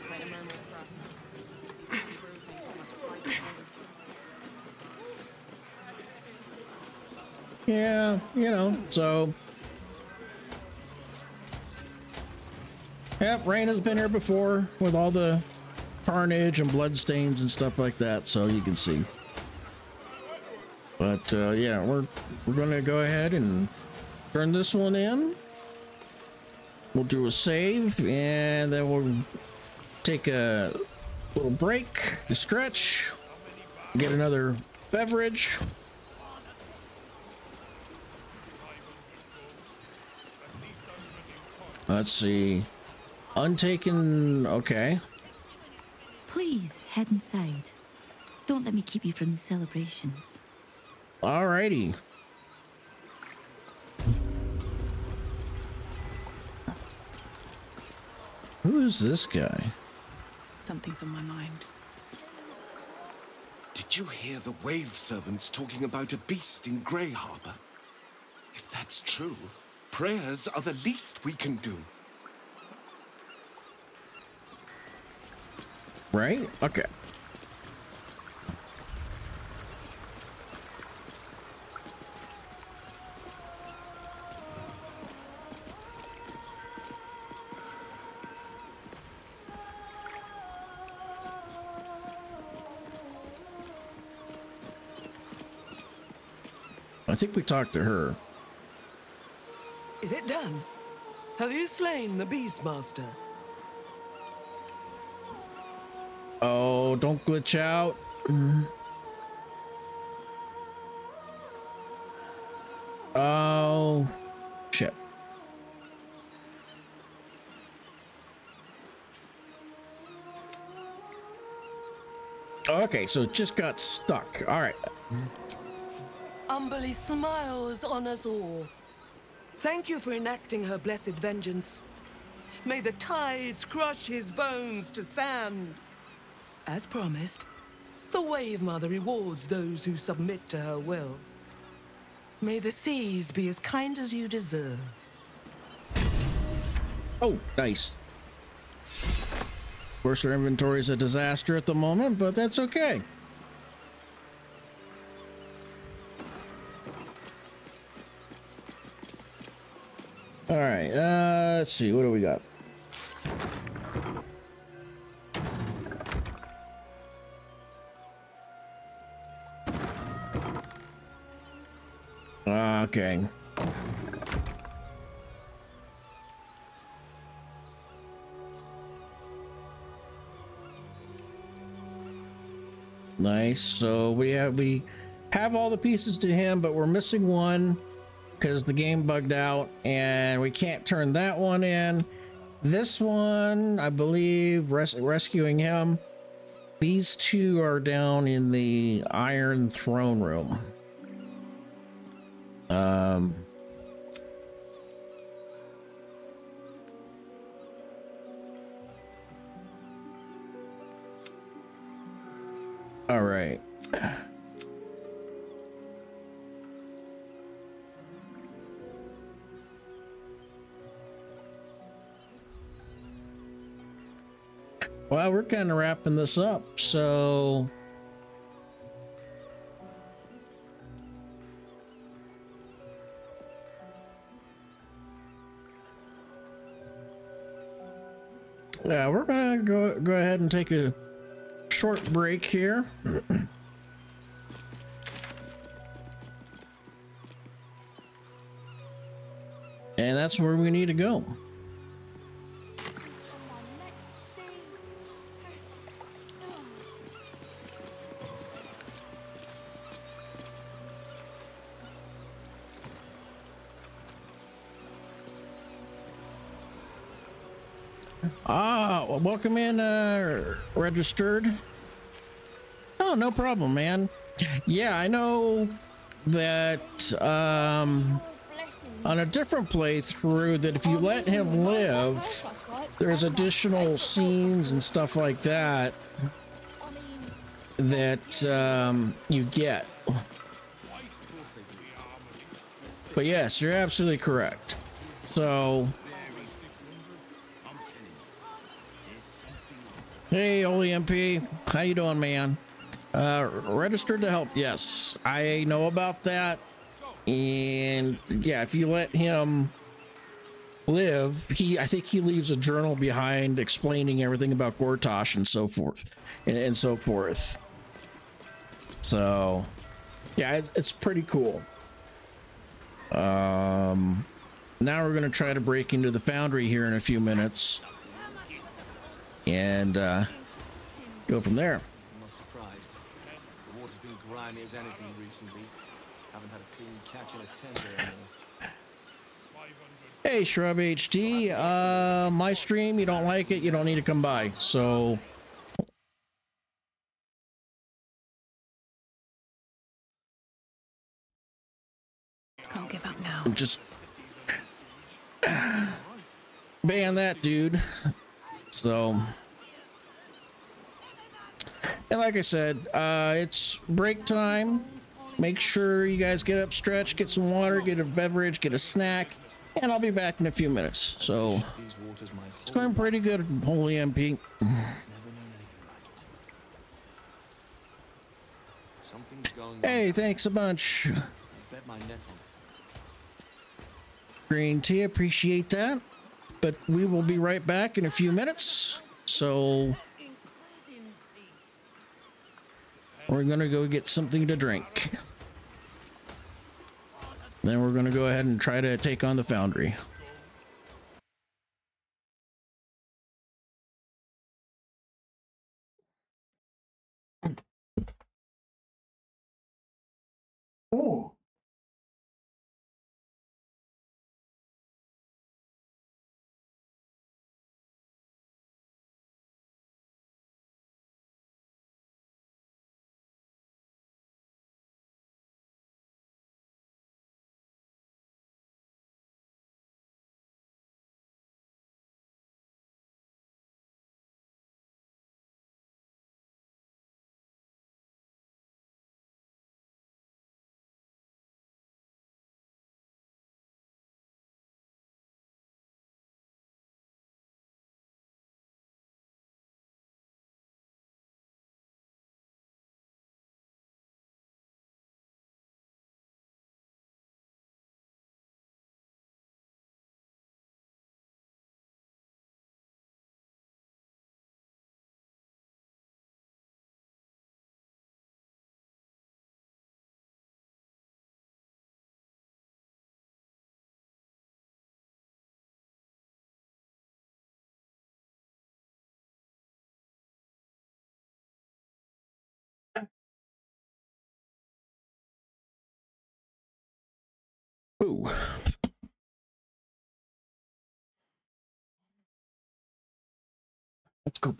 we're quite a moment from these Hebrews and how much fight. Yeah, you know, so. Yep, Reina's been here before with all the carnage and bloodstains and stuff like that, so you can see. But uh, yeah, we're we're gonna go ahead and turn this one in. We'll do a save, and then we'll take a little break to stretch, get another beverage. Let's see. Untaken, okay. Please head inside. Don't let me keep you from the celebrations. Alrighty. Who is this guy? Something's on my mind. Did you hear the wave servants talking about a beast in Grey Harbor? If that's true, prayers are the least we can do. Right? Okay. I think we talked to her. Is it done? Have you slain the Beastmaster? Oh, don't glitch out. Oh, shit. Okay, so it just got stuck. All right. Umberley smiles on us all. Thank you for enacting her blessed vengeance. May the tides crush his bones to sand. As promised, the Wave Mother rewards those who submit to her will. May the seas be as kind as you deserve. Oh, nice. Of course, our inventory is a disaster at the moment, but that's okay. All right, uh, let's see, what do we got? Okay. Nice. So we have we have all the pieces to him, but we're missing one because the game bugged out, and we can't turn that one in. This one, I believe, res rescuing him. These two are down in the Iron Throne Room. Um, all right. Well, we're kind of wrapping this up, so. Yeah, we're gonna go go ahead and take a short break here. And that's where we need to go. Ah, well, welcome in, uh, registered. Oh, no problem, man. Yeah, I know that um, on a different playthrough that if you let him live, there's additional scenes and stuff like that that um, you get. But yes, you're absolutely correct. So... Hey, Oli M P, how you doing, man? Uh, registered to help. Yes, I know about that. And yeah, if you let him live, he I think he leaves a journal behind explaining everything about Gortash and so forth and, and so forth. So yeah, it's, it's pretty cool. Um, now we're going to try to break into the foundry here in a few minutes and uh, go from there. I'm not surprised. The water's been grimy as anything recently. Haven't had a clean catch in a tender anymore. Hey, Shrub H D, uh, my stream, you don't like it, you don't need to come by. So can't give up now. I'm just ban that dude. So, and like I said, uh, it's break time. Make sure you guys get up, stretch, get some water, get a beverage, get a snack. And I'll be back in a few minutes. So it's going pretty good, Holy M P. Never known anything like it. Something's going on. Hey, thanks a bunch. I bet my net on it. Green tea, appreciate that. But we will be right back in a few minutes. So we're gonna go get something to drink. Then we're going to go ahead and try to take on the foundry. Oh. Ooh. Let's go.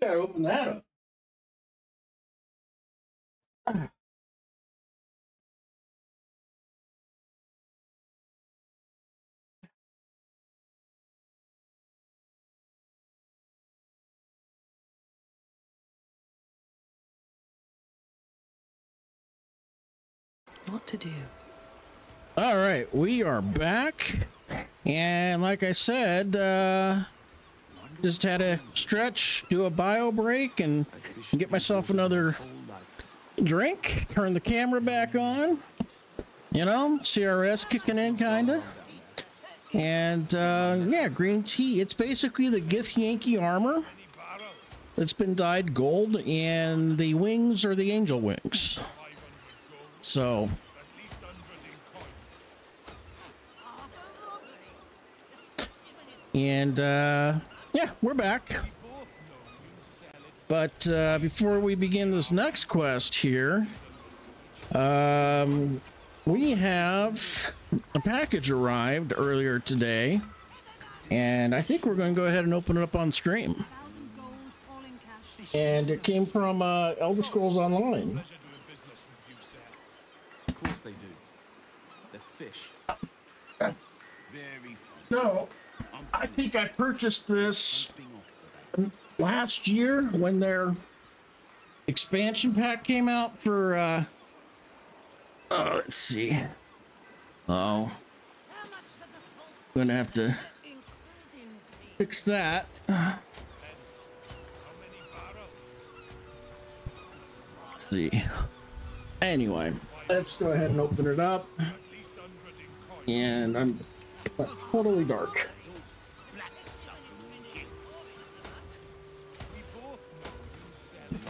We gotta open that up. Ah. what to do. All right, we are back. And like I said, uh, just had a stretch, do a bio break, and get myself another drink. Turn the camera back on. You know, C R S kicking in, kinda. And uh, yeah, green tea. It's basically the Githyanki armor that's been dyed gold, and the wings are the angel wings. So. And uh, yeah, we're back. But uh, before we begin this next quest here, um, we have a package arrived earlier today, and I think we're going to go ahead and open it up on stream. And it came from uh, Elder Scrolls Online. Of course they do. The fish. Very fun. No, I think I purchased this last year when their expansion pack came out for. Uh, Oh, let's see. Uh-oh. I'm gonna have to fix that. Let's see. Anyway, let's go ahead and open it up. And I'm totally dark. Not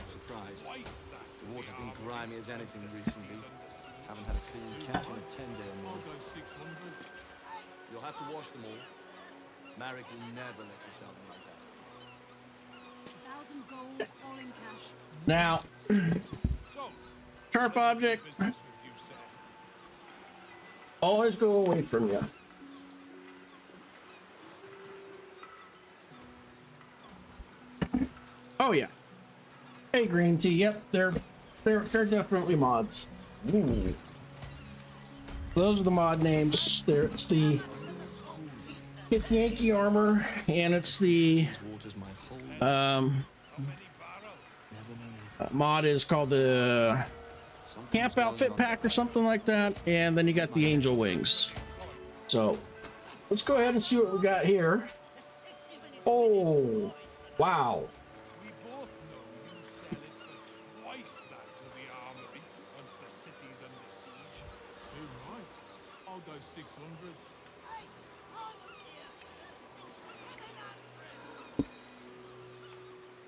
surprised. The water's been grimy as anything recently. Haven't had a clean catch in a ten-day or more. You'll have to wash them all. Marek will never let you sell them like that. a thousand gold, all in cash. Now, sharp object. Always go away from you. Oh yeah. Hey, green tea. Yep, they're they're they're definitely mods. Ooh. Those are the mod names. There, it's the Githyanki armor, and it's the um, uh, mod is called the camp outfit pack or something like that. And then you got the angel wings. So let's go ahead and see what we got here. Oh, wow. six hundred.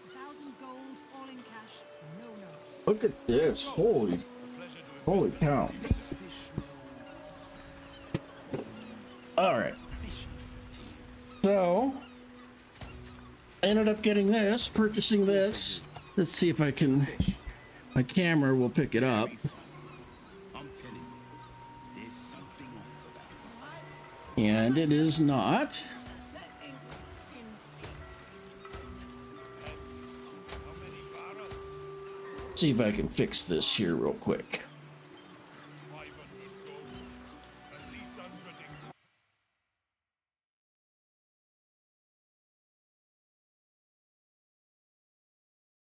a thousand gold, all in cash. No, no. Look at this. Holy, holy cow. All right. So, I ended up getting this, purchasing this. Let's see if I can, my camera will pick it up. And it is not. Let's see if I can fix this here real quick.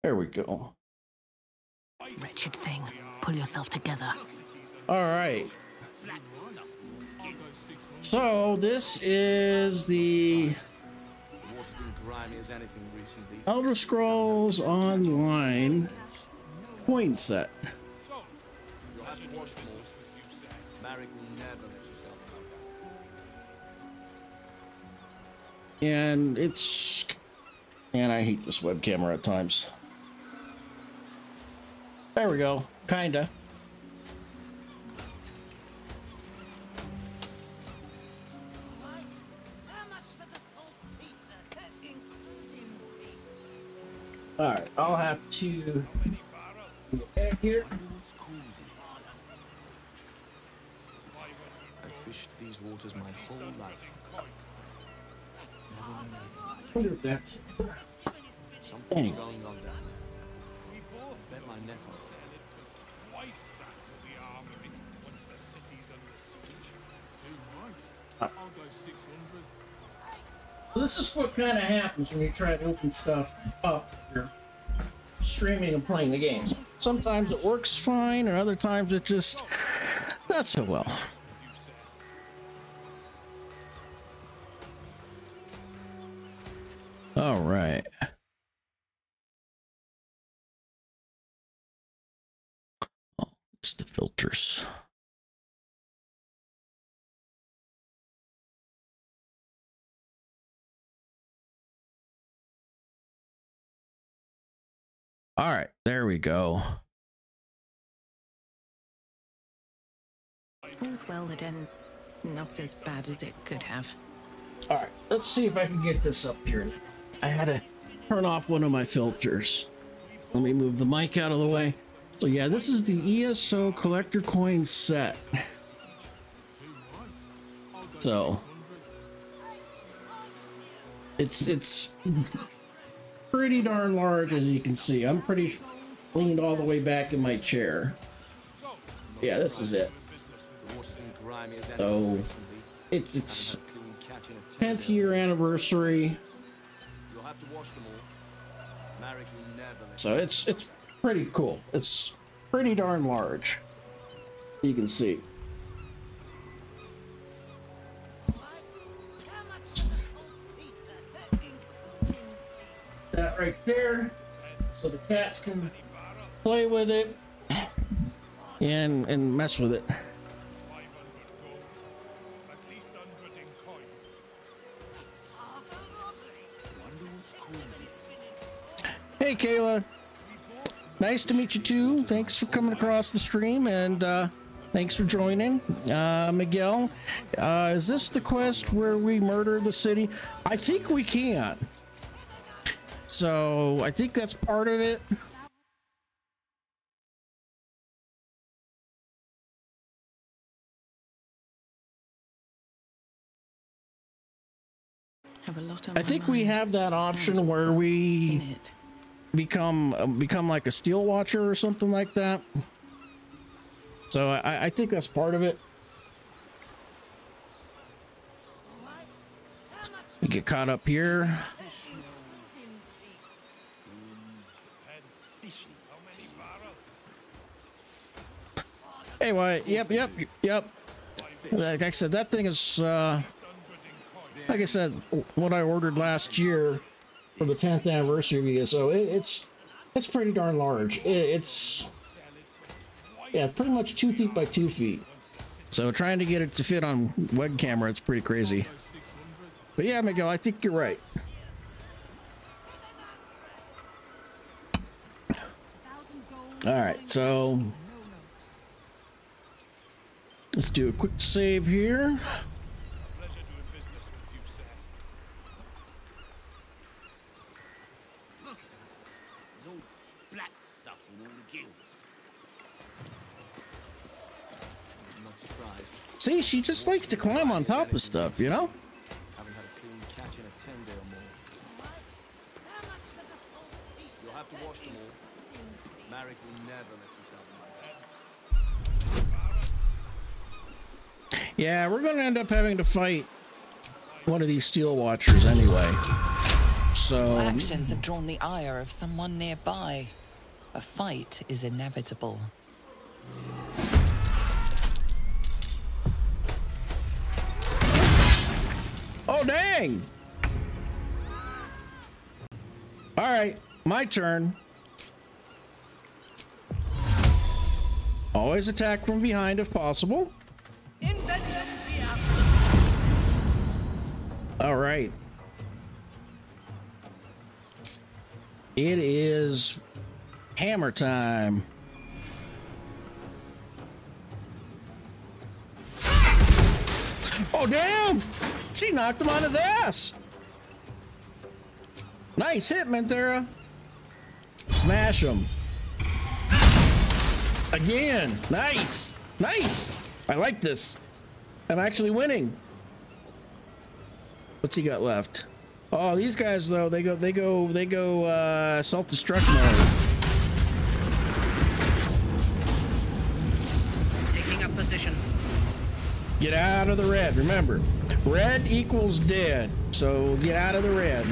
There we go. Wretched thing, pull yourself together. All right. So this is the Elder Scrolls Online coin set. And it's, and I hate this webcam at times. There we go, kinda. All right, I'll have to get back here. I fished these waters my whole life. I wonder if that's something's going on down there. We both bet my net on sell it for twice that to the armory once the city's under siege. Too much. I'll go six hundred. So this is what kind of happens when you try to open stuff up. You're streaming and playing the game. Sometimes it works fine, and other times it just Not so well. All right. Oh, it's the filters. All right, there we go. All's well that ends. Not as bad as it could have. All right, let's see if I can get this up here. I had to turn off one of my filters. Let me move the mic out of the way. So yeah, this is the E S O collector coin set. So it's it's pretty darn large, as you can see. I'm pretty leaned all the way back in my chair. Yeah, this is it. So it's its tenth year anniversary. So it's it's pretty cool. It's pretty darn large. You can see. That right there, so the cats can play with it and and mess with it. Hey Kayla, nice to meet you too. Thanks for coming across the stream and uh, thanks for joining. Uh, Miguel, uh, is this the quest where we murder the city? I think we can. So I think that's part of it. Have a lot on I think mind. We have that option where we become uh, become like a Steel Watcher or something like that. So I, I think that's part of it. We get caught up here. Anyway, yep, yep, yep. Like I said, that thing is, uh, like I said, what I ordered last year for the tenth anniversary. So it, it's it's pretty darn large. It, it's yeah, pretty much two feet by two feet. So trying to get it to fit on web camera, it's pretty crazy. But yeah, Miguel, I think you're right. All right, so. Let's do a quick save here. Pleasure doing business with you, sir. Look, there's all black stuff in all the guilds. I'm not surprised. See, she just likes to climb on top of stuff, you know? Haven't had a clean catch in a ten day or more. You'll have to wash them all. Marek will never let you sell them. Yeah, we're going to end up having to fight one of these Steel Watchers anyway. So actions have drawn the ire of someone nearby. A fight is inevitable. Oh, dang! All right, my turn. Always attack from behind if possible. All right. It is hammer time. Oh, damn! She knocked him on his ass. Nice hit, Minthera. Smash him. Again. Nice. Nice. I like this. I'm actually winning. What's he got left? Oh, these guys though, they go they go they go uh self-destruct mode. Taking up position. Get out of the red, remember. Red equals dead. So get out of the red.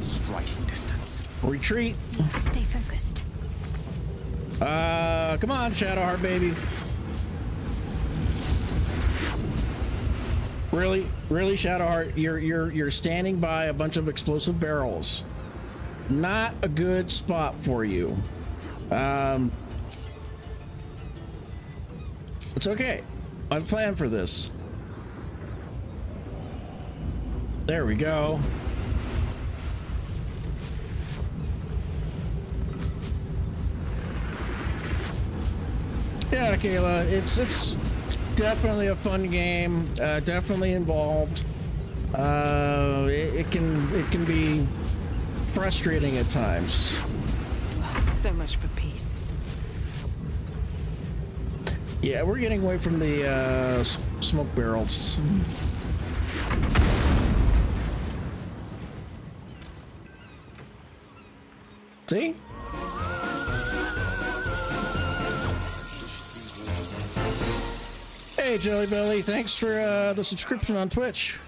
Striking distance. Retreat. Stay focused. Uh, come on, Shadowheart, baby. Really, really, Shadowheart, you're you're you're standing by a bunch of explosive barrels. Not a good spot for you. Um, it's okay. I've planned for this. There we go. Yeah, Kayla, it's it's definitely a fun game. Uh, definitely involved. Uh, it, it can it can be frustrating at times. So much for peace. Yeah, we're getting away from the uh, smoke barrels. See? Hey, Jelly Belly, thanks for uh, the subscription on Twitch.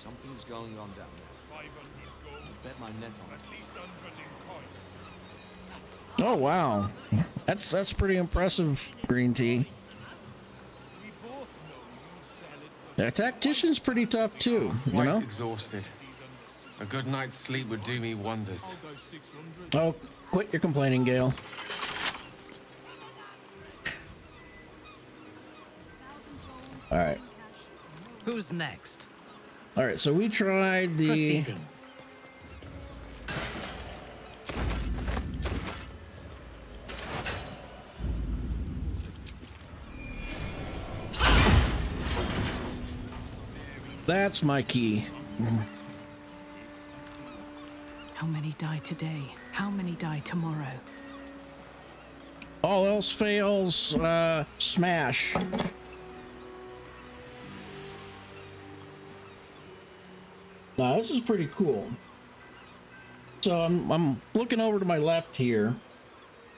Something's going on down there. five hundred gold. I bet my net on at least one hundred in coin. Oh wow, that's that's pretty impressive, Green Tea. We both know you sell it. That tactician's pretty tough too, you know. Exhausted. A good night's sleep would do me wonders. Oh, quit your complaining, Gale. All right. Who's next? All right, so we tried the... Proceeding. That's my key. How many die today? How many die tomorrow? All else fails, uh, smash. Now this is pretty cool. So I'm, I'm looking over to my left here,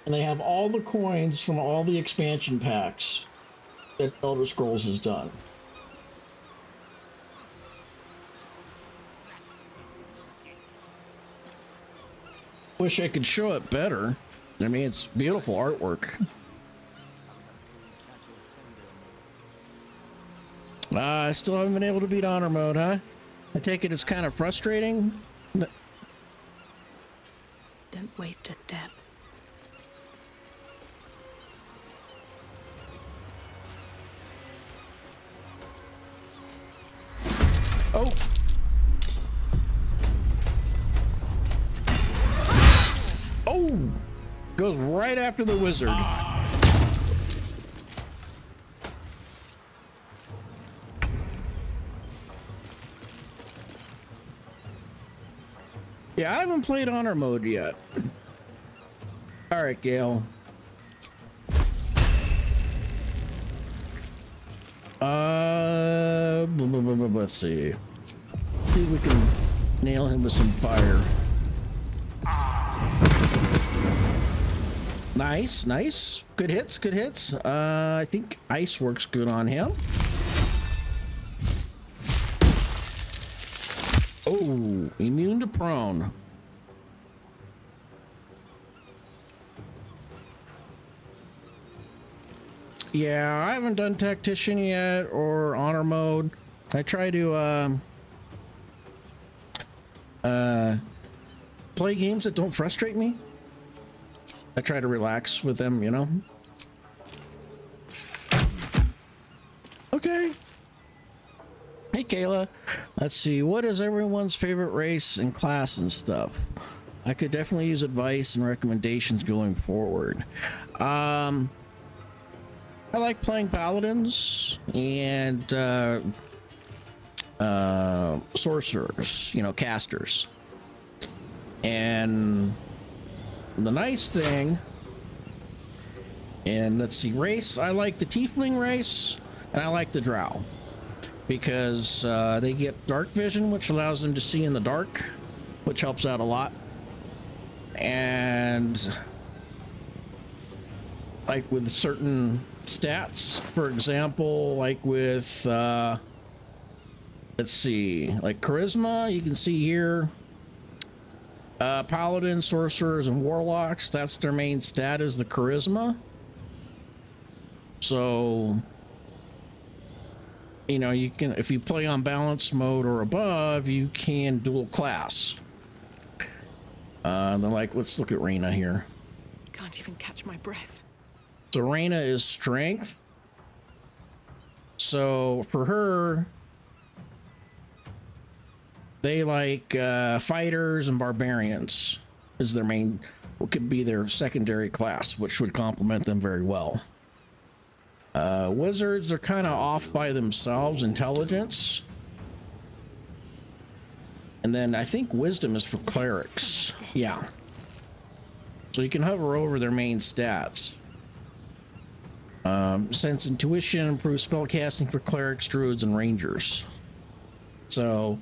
and they have all the coins from all the expansion packs that Elder Scrolls has done. Wish I could show it better. I mean, it's beautiful artwork. uh, I still haven't been able to beat honor mode, huh? I take it it's kind of frustrating. Don't waste a step. Oh. Oh, goes right after the wizard. Yeah, I haven't played honor mode yet. All right, Gale. Uh, let's see. See if we can nail him with some fire. Nice, nice. Good hits, good hits. Uh, I think ice works good on him. Oh, immune to prone. Yeah, I haven't done tactician yet or honor mode. I try to uh, uh, play games that don't frustrate me. I try to relax with them, you know. Okay. Hey, Kayla. Let's see. What is everyone's favorite race and class and stuff? I could definitely use advice and recommendations going forward. Um, I like playing paladins and uh, uh, sorcerers, you know, casters. And... the nice thing, and let's see, race, I like the tiefling race and I like the drow because uh, they get dark vision, which allows them to see in the dark, which helps out a lot. And like with certain stats, for example, like with uh, let's see, like charisma, you can see here Uh, paladins, sorcerers, and warlocks, that's their main stat is the charisma. So, you know, you can, if you play on balance mode or above, you can dual class. Uh, and they're like, let's look at Reina here. Can't even catch my breath. So Reina is strength. So for her, they like uh, fighters and barbarians is their main, what could be their secondary class, which would complement them very well. Uh, wizards are kind of off by themselves, intelligence. And then I think wisdom is for clerics. Yeah. So you can hover over their main stats. Um, sense intuition improves spellcasting for clerics, druids, and rangers. So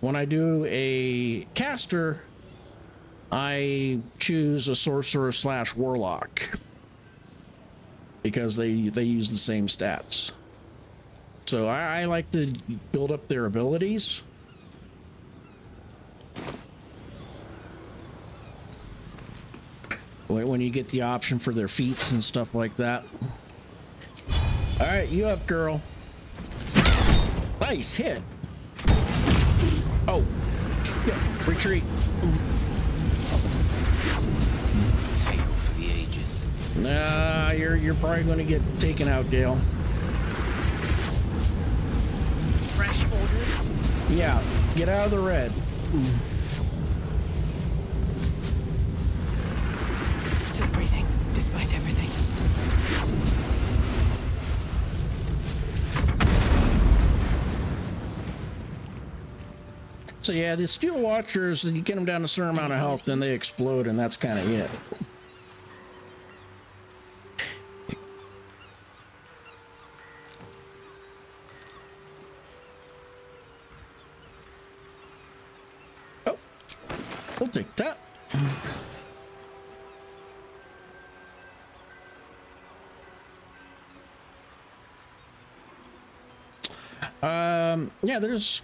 when I do a caster, I choose a sorcerer slash warlock because they they use the same stats. So I, I like to build up their abilities. When you get the option for their feats and stuff like that. All right, you up, girl. Nice hit. Oh, yeah, retreat. Tale for the ages. Nah, you're you're probably going to get taken out, Gale. Fresh orders. Yeah, get out of the red. Ooh. Still breathing, despite everything. So yeah, the Steel Watchers, you get them down to a certain amount of health, then they explode, and that's kind of it. Oh, we'll take that. Um, yeah, there's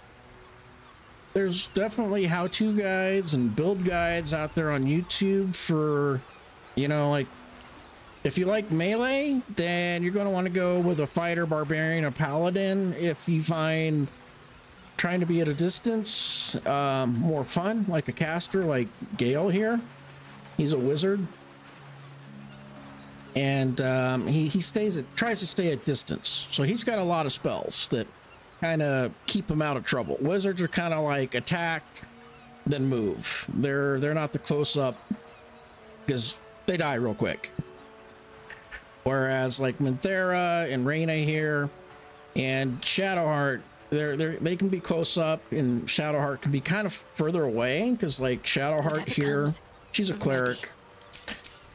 there's definitely how-to guides and build guides out there on YouTube for, you know, like if you like melee, then you're going to want to go with a fighter, barbarian, or paladin. If you find trying to be at a distance um, more fun, like a caster like Gale here, he's a wizard, and um, he, he stays at tries to stay at distance, so he's got a lot of spells that kind of keep them out of trouble. Wizards are kind of like attack, then move. They're they're not the close up because they die real quick. Whereas like Minthera and Reina here and Shadowheart, they're they they can be close up, and Shadowheart can be kind of further away because like Shadowheart here, she's a cleric,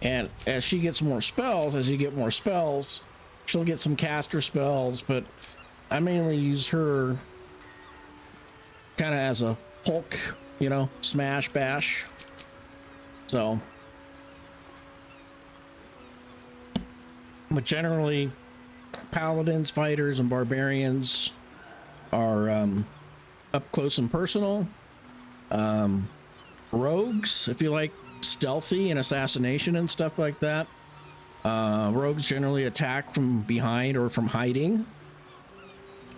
and as she gets more spells, as you get more spells, she'll get some caster spells, but I mainly use her kind of as a Hulk, you know, smash, bash. So, but generally, paladins, fighters, and barbarians are um, up close and personal. Um, rogues, if you like stealthy and assassination and stuff like that. Uh, rogues generally attack from behind or from hiding,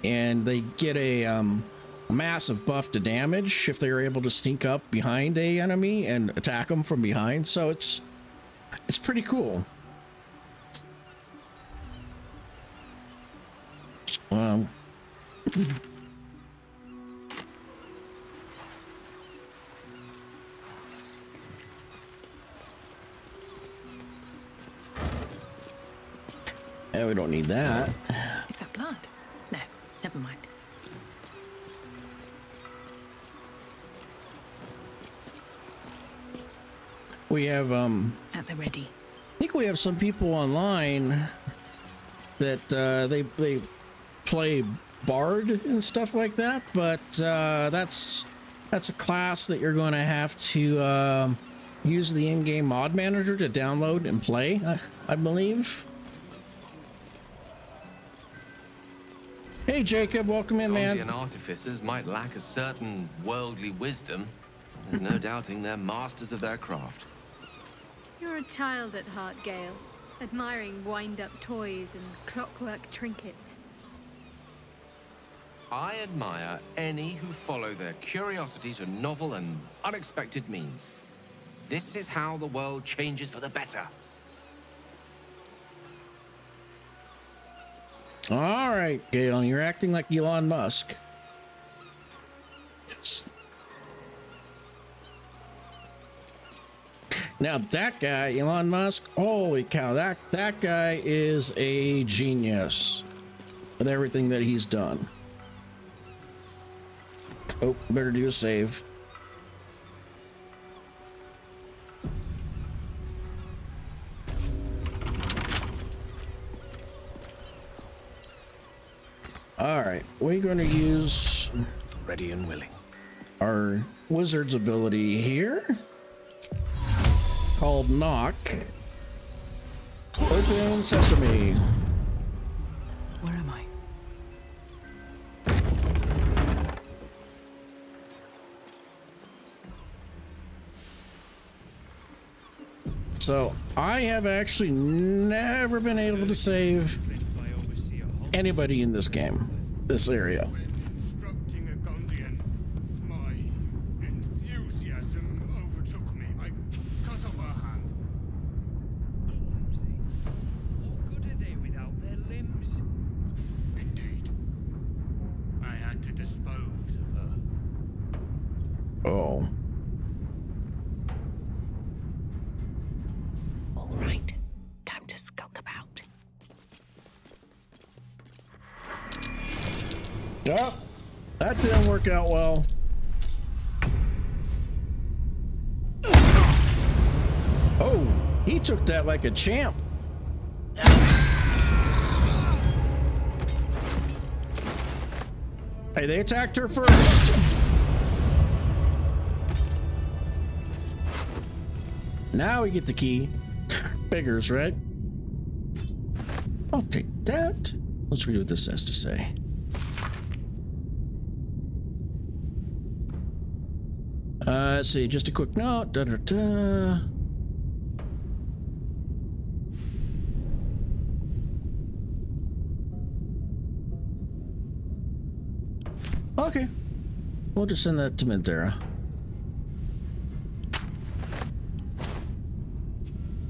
and they get a, um, a massive buff to damage if they're able to sneak up behind a enemy and attack them from behind. So it's it's pretty cool. Um. Yeah, we don't need that. Is that blood? Never mind. We have um at the ready. I think we have some people online that uh, they they play bard and stuff like that, but uh, that's that's a class that you're going to have to uh, use the in-game mod manager to download and play. I, I believe. Hey Jacob, welcome in, man. Gondian artificers might lack a certain worldly wisdom, There's no doubting they're masters of their craft. You're a child at heart, Gale, admiring wind-up toys and clockwork trinkets. I admire any who follow their curiosity to novel and unexpected means. This is how the world changes for the better. All right, Gale, you're acting like Elon Musk. Yes. Now that guy, Elon Musk, holy cow, that, that guy is a genius with everything that he's done. Oh, better do a save. All right, we're going to use ready and willing our wizard's ability here called Knock. Open sesame. Where am I? So I have actually never been able to save anybody in this game, this area. Instructing a Gondian, my enthusiasm overtook me. I cut off her hand. What good are they without their limbs? Indeed, I had to dispose of her. Oh. Oh, that didn't work out well. Oh, he took that like a champ. Hey, they attacked her first. Now we get the key. Beggars, right? I'll take that. Let's read what this has to say. Uh, let's see, just a quick note. Da, da, da. Okay. We'll just send that to Minthera.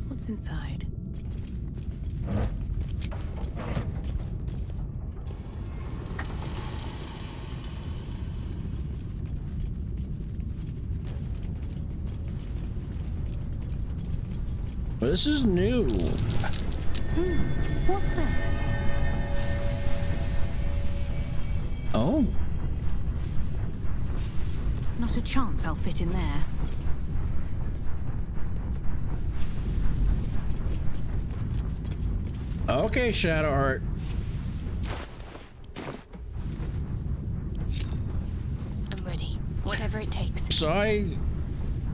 What's inside? This is new. Hmm, what's that? Oh. Not a chance I'll fit in there. Okay, Shadowheart. I'm ready. Whatever it takes. So I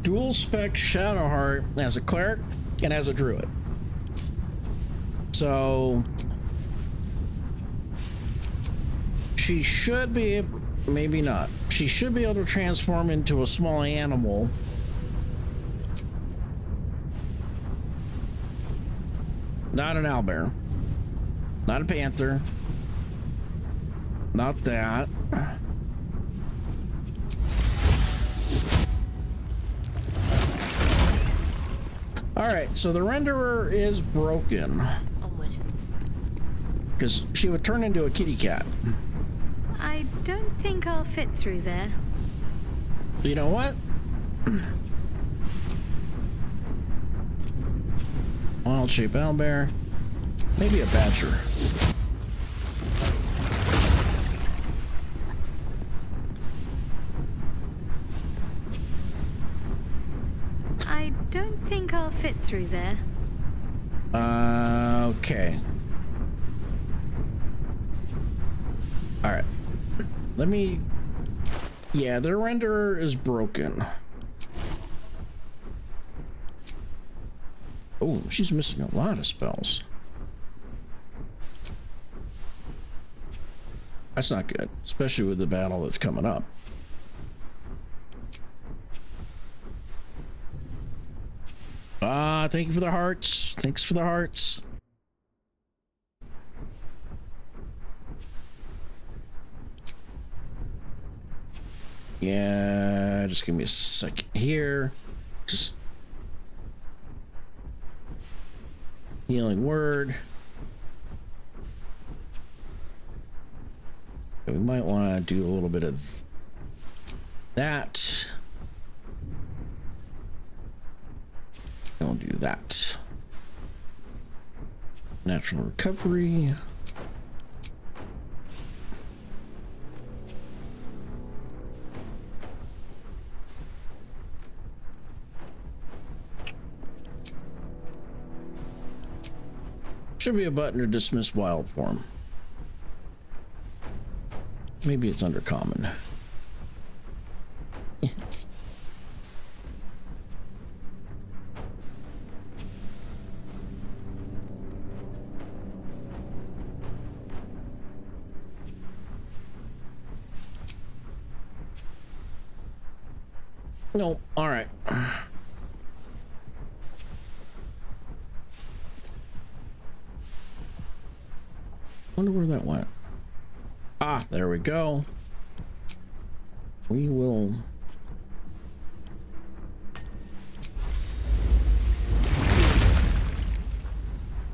dual spec Shadowheart as a cleric and as a druid. So she should be able, maybe not. She should be able to transform into a small animal. Not an owlbear. Not a panther. Not that. All right, so the renderer is broken. Onward. Because she would turn into a kitty cat. I don't think I'll fit through there. You know what? Wild shape owlbear. Maybe a badger. I'll fit through there. Uh, okay. All right. Let me. Yeah, their renderer is broken. Oh, she's missing a lot of spells. That's not good, especially with the battle that's coming up. Uh, thank you for the hearts. Thanks for the hearts. Yeah, just give me a second here. Just healing word. We might want to do a little bit of that. Don't do that. Natural recovery. Should be a button to dismiss wild form. Maybe it's under common. Yeah. No, all right. Wonder where that went. Ah, there we go. We will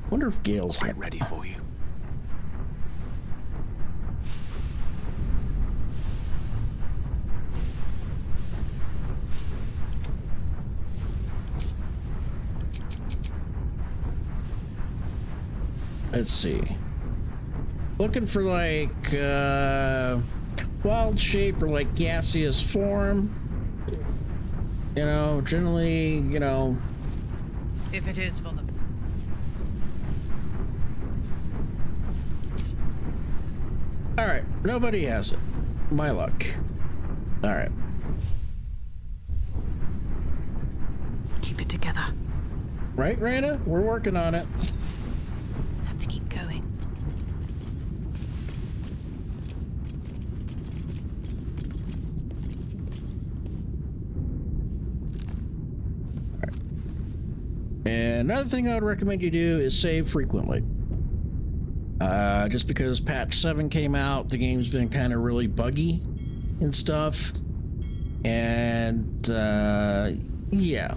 wonder if Gale's quite ready for you. Let's see. Looking for like uh, wild shape or like gaseous form, you know, generally, you know. If it is for the. All right, nobody has it. My luck. All right. Keep it together. Right, Reina? We're working on it. Another thing I would recommend you do is save frequently. Uh, just because patch seven came out, the game's been kind of really buggy and stuff. And, uh, yeah.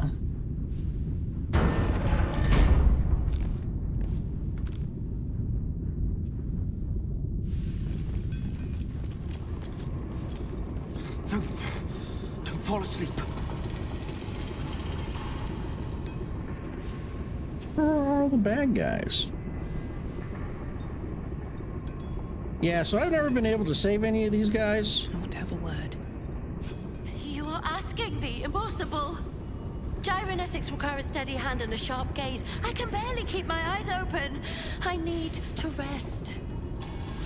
Don't, don't fall asleep. Where are all the bad guys? Yeah, so I've never been able to save any of these guys. I want to have a word. You are asking the impossible. Gyronetics require a steady hand and a sharp gaze. I can barely keep my eyes open. I need to rest.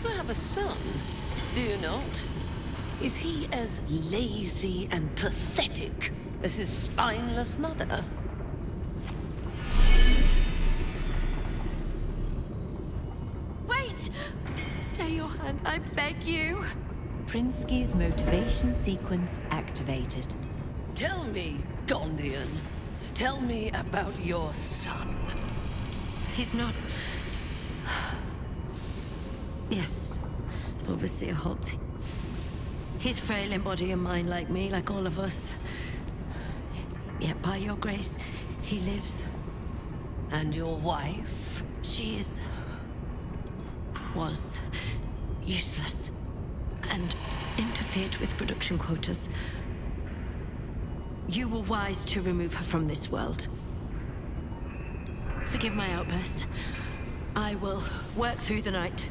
You have a son, do you not? Is he as lazy and pathetic as his spineless mother? I beg you. Prinsky's motivation sequence activated. Tell me, Gondian. Tell me about your son. He's not... Yes. Overseer Holt. He's frail in body and mind like me, like all of us. Yet by your grace, he lives. And your wife? She is... was... useless and interfered with production quotas. You were wise to remove her from this world. Forgive my outburst. I will work through the night.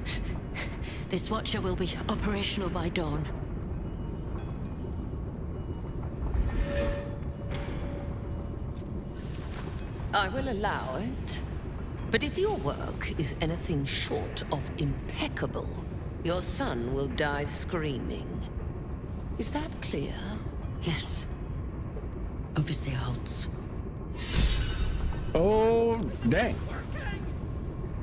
This Watcher will be operational by dawn. I will allow it. But if your work is anything short of impeccable, your son will die screaming. Is that clear? Yes. Overseer Holtz. Oh, dang.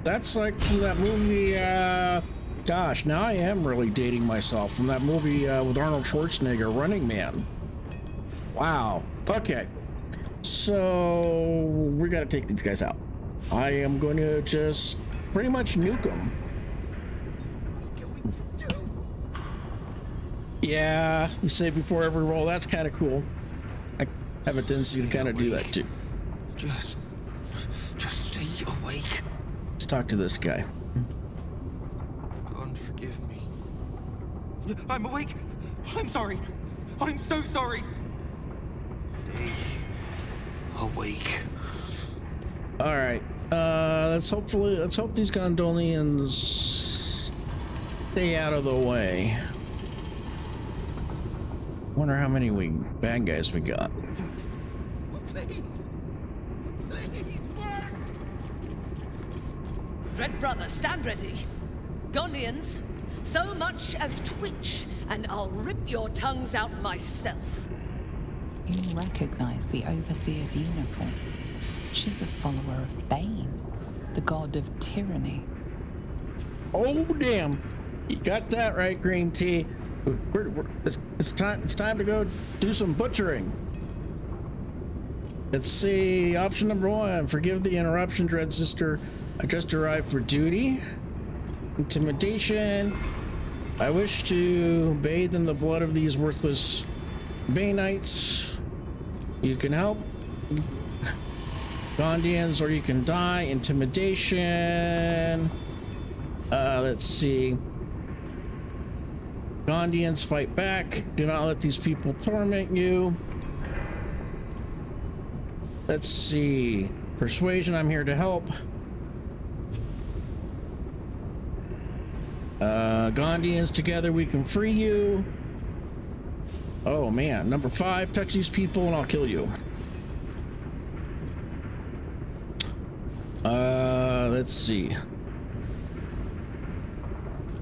That's like from that movie, uh... Gosh, now I am really dating myself. From that movie uh, with Arnold Schwarzenegger, Running Man. Wow. Okay. So we gotta take these guys out. I am going to just pretty much nuke them. Yeah, you save before every roll. That's kind of cool. I have a tendency to kind of do that too. Just, just stay awake. Let's talk to this guy. God forgive me. I'm awake. I'm sorry. I'm so sorry. Stay awake. All right. Uh, let's hopefully let's hope these Gondolians stay out of the way. Wonder how many we bad guys we got. Please, please work. Red brother, stand ready. Gondians, so much as twitch, and I'll rip your tongues out myself. You recognize the overseer's uniform. She's a follower of Bane, the god of tyranny. Oh damn! You got that right, Green Tea. We're, we're, it's, it's time. It's time to go do some butchering. Let's see. Option number one: forgive the interruption, Dread Sister. I just arrived for duty. Intimidation. I wish to bathe in the blood of these worthless Baneites. You can help Gondians, or you can die. Intimidation. Uh, let's see. Gondians, fight back. Do not let these people torment you. Let's see. Persuasion, I'm here to help. Uh, Gondians, together we can free you. Oh man, number five, touch these people and I'll kill you. Uh, let's see.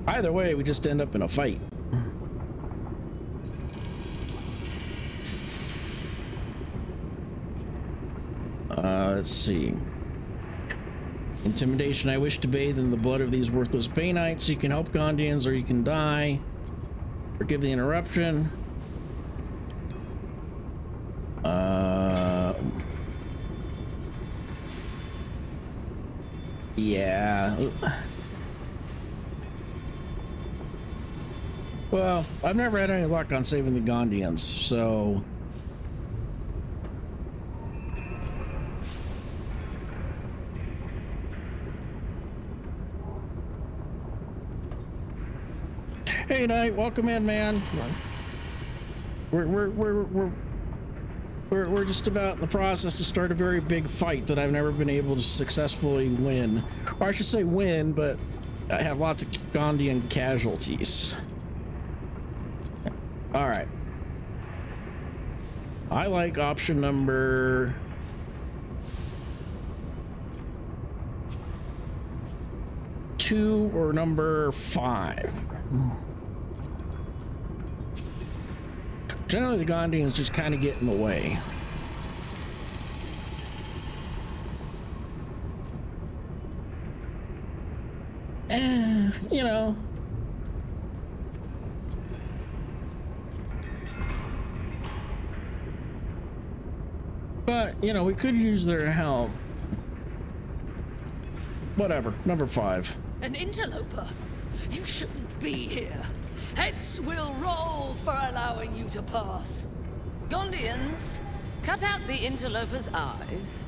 Either way, we just end up in a fight. Uh, let's see. Intimidation. I wish to bathe in the blood of these worthless Baneites. You can help Gondians, or you can die. Forgive the interruption. Uh, yeah. Well, I've never had any luck on saving the Gondians, so... Hey, Knight, welcome in, man. We're we're we're we're we're we're just about in the process to start a very big fight that I've never been able to successfully win, or I should say win, but I have lots of Gondian casualties. All right. I like option number. Two or number five. Generally, the Gondians just kind of get in the way. Eh, you know. But, you know, we could use their help. Whatever, number five. An interloper? You shouldn't be here. Heads will roll for allowing you to pass. Gondians, cut out the interloper's eyes.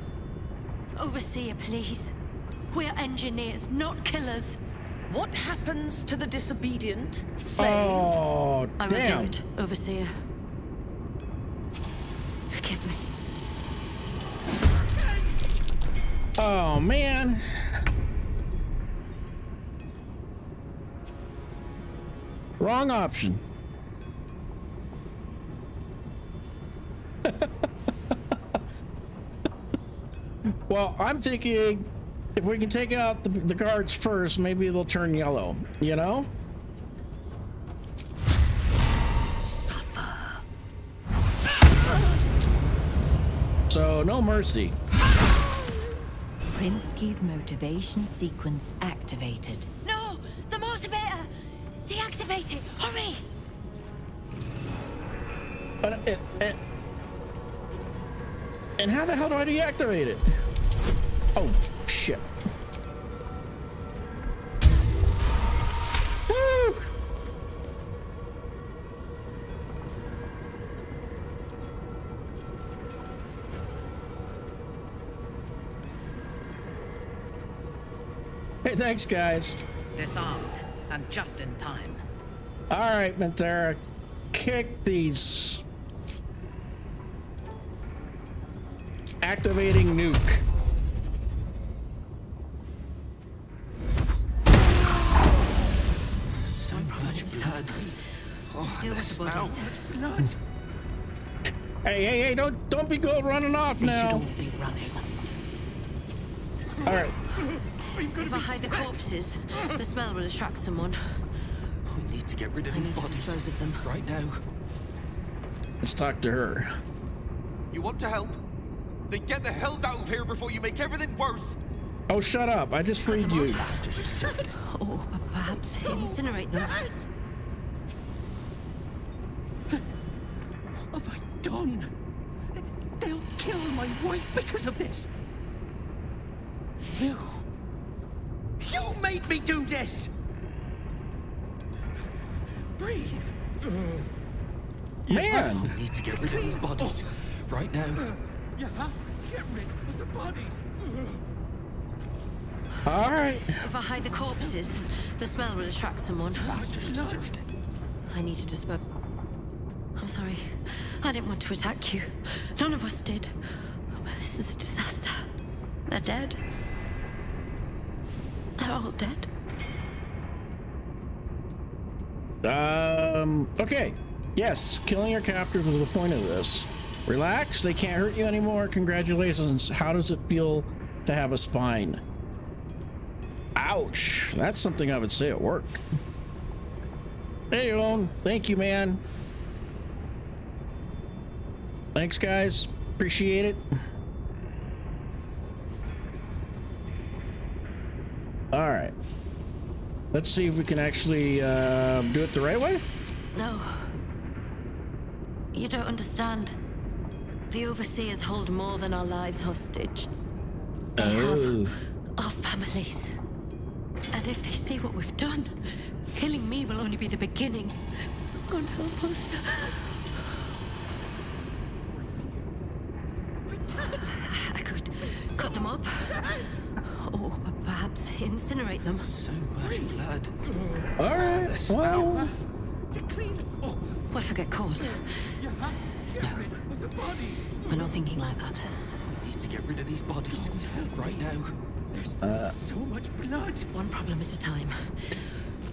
Overseer, please. We're engineers, not killers. What happens to the disobedient? Slave. Oh, I will do it, Overseer. Forgive me. Oh, man. Wrong option. Well, I'm thinking if we can take out the, the guards first, maybe they'll turn yellow, you know? Suffer. So, no mercy. Prinsky's motivation sequence activated. No! The motivator! Deactivate it! Hurry! Uh, uh, uh. And how the hell do I deactivate it? Oh, shit. Woo! Hey, thanks, guys. Disarmed. I'm just in time. All right, Minthera. Kick these. Activating nuke. So much blood. Oh, the smell. So much blood. Hey, hey, hey, don't don't be going running off now. They should all be running. All right. If I hide the corpses, the smell will attract someone. We need to get rid of these bodies. I need to dispose of them. Right now. Let's talk to her. You want to help? Then get the hells out of here before you make everything worse! Oh, shut up. I just freed you. Oh, but perhaps so incinerate them. What have I done? They'll kill my wife because of this! You... You made me do this! Breathe! Man! We need to get rid of these bodies. Right now. You have to get rid of the bodies. All right. If I hide the corpses, the smell will attract someone. I need to dispose. I'm sorry. I didn't want to attack you. None of us did. Well, this is a disaster. They're dead. They're all dead. Um. Okay. Yes, killing your captors was the point of this. Relax, they can't hurt you anymore. Congratulations. How does it feel to have a spine? Ouch. That's something I would say at work. Hey, Elon. Thank you, man. Thanks, guys. Appreciate it. All right. Let's see if we can actually uh, do it the right way. No. You don't understand. The Overseers hold more than our lives hostage. They oh. have our families. And if they see what we've done, killing me will only be the beginning. God help us. I could cut them up. Or perhaps incinerate them. So much blood. Alright, well. What if I get caught? No. We're not thinking like that. We need to get rid of these bodies right now. There's uh, so much blood. One problem at a time.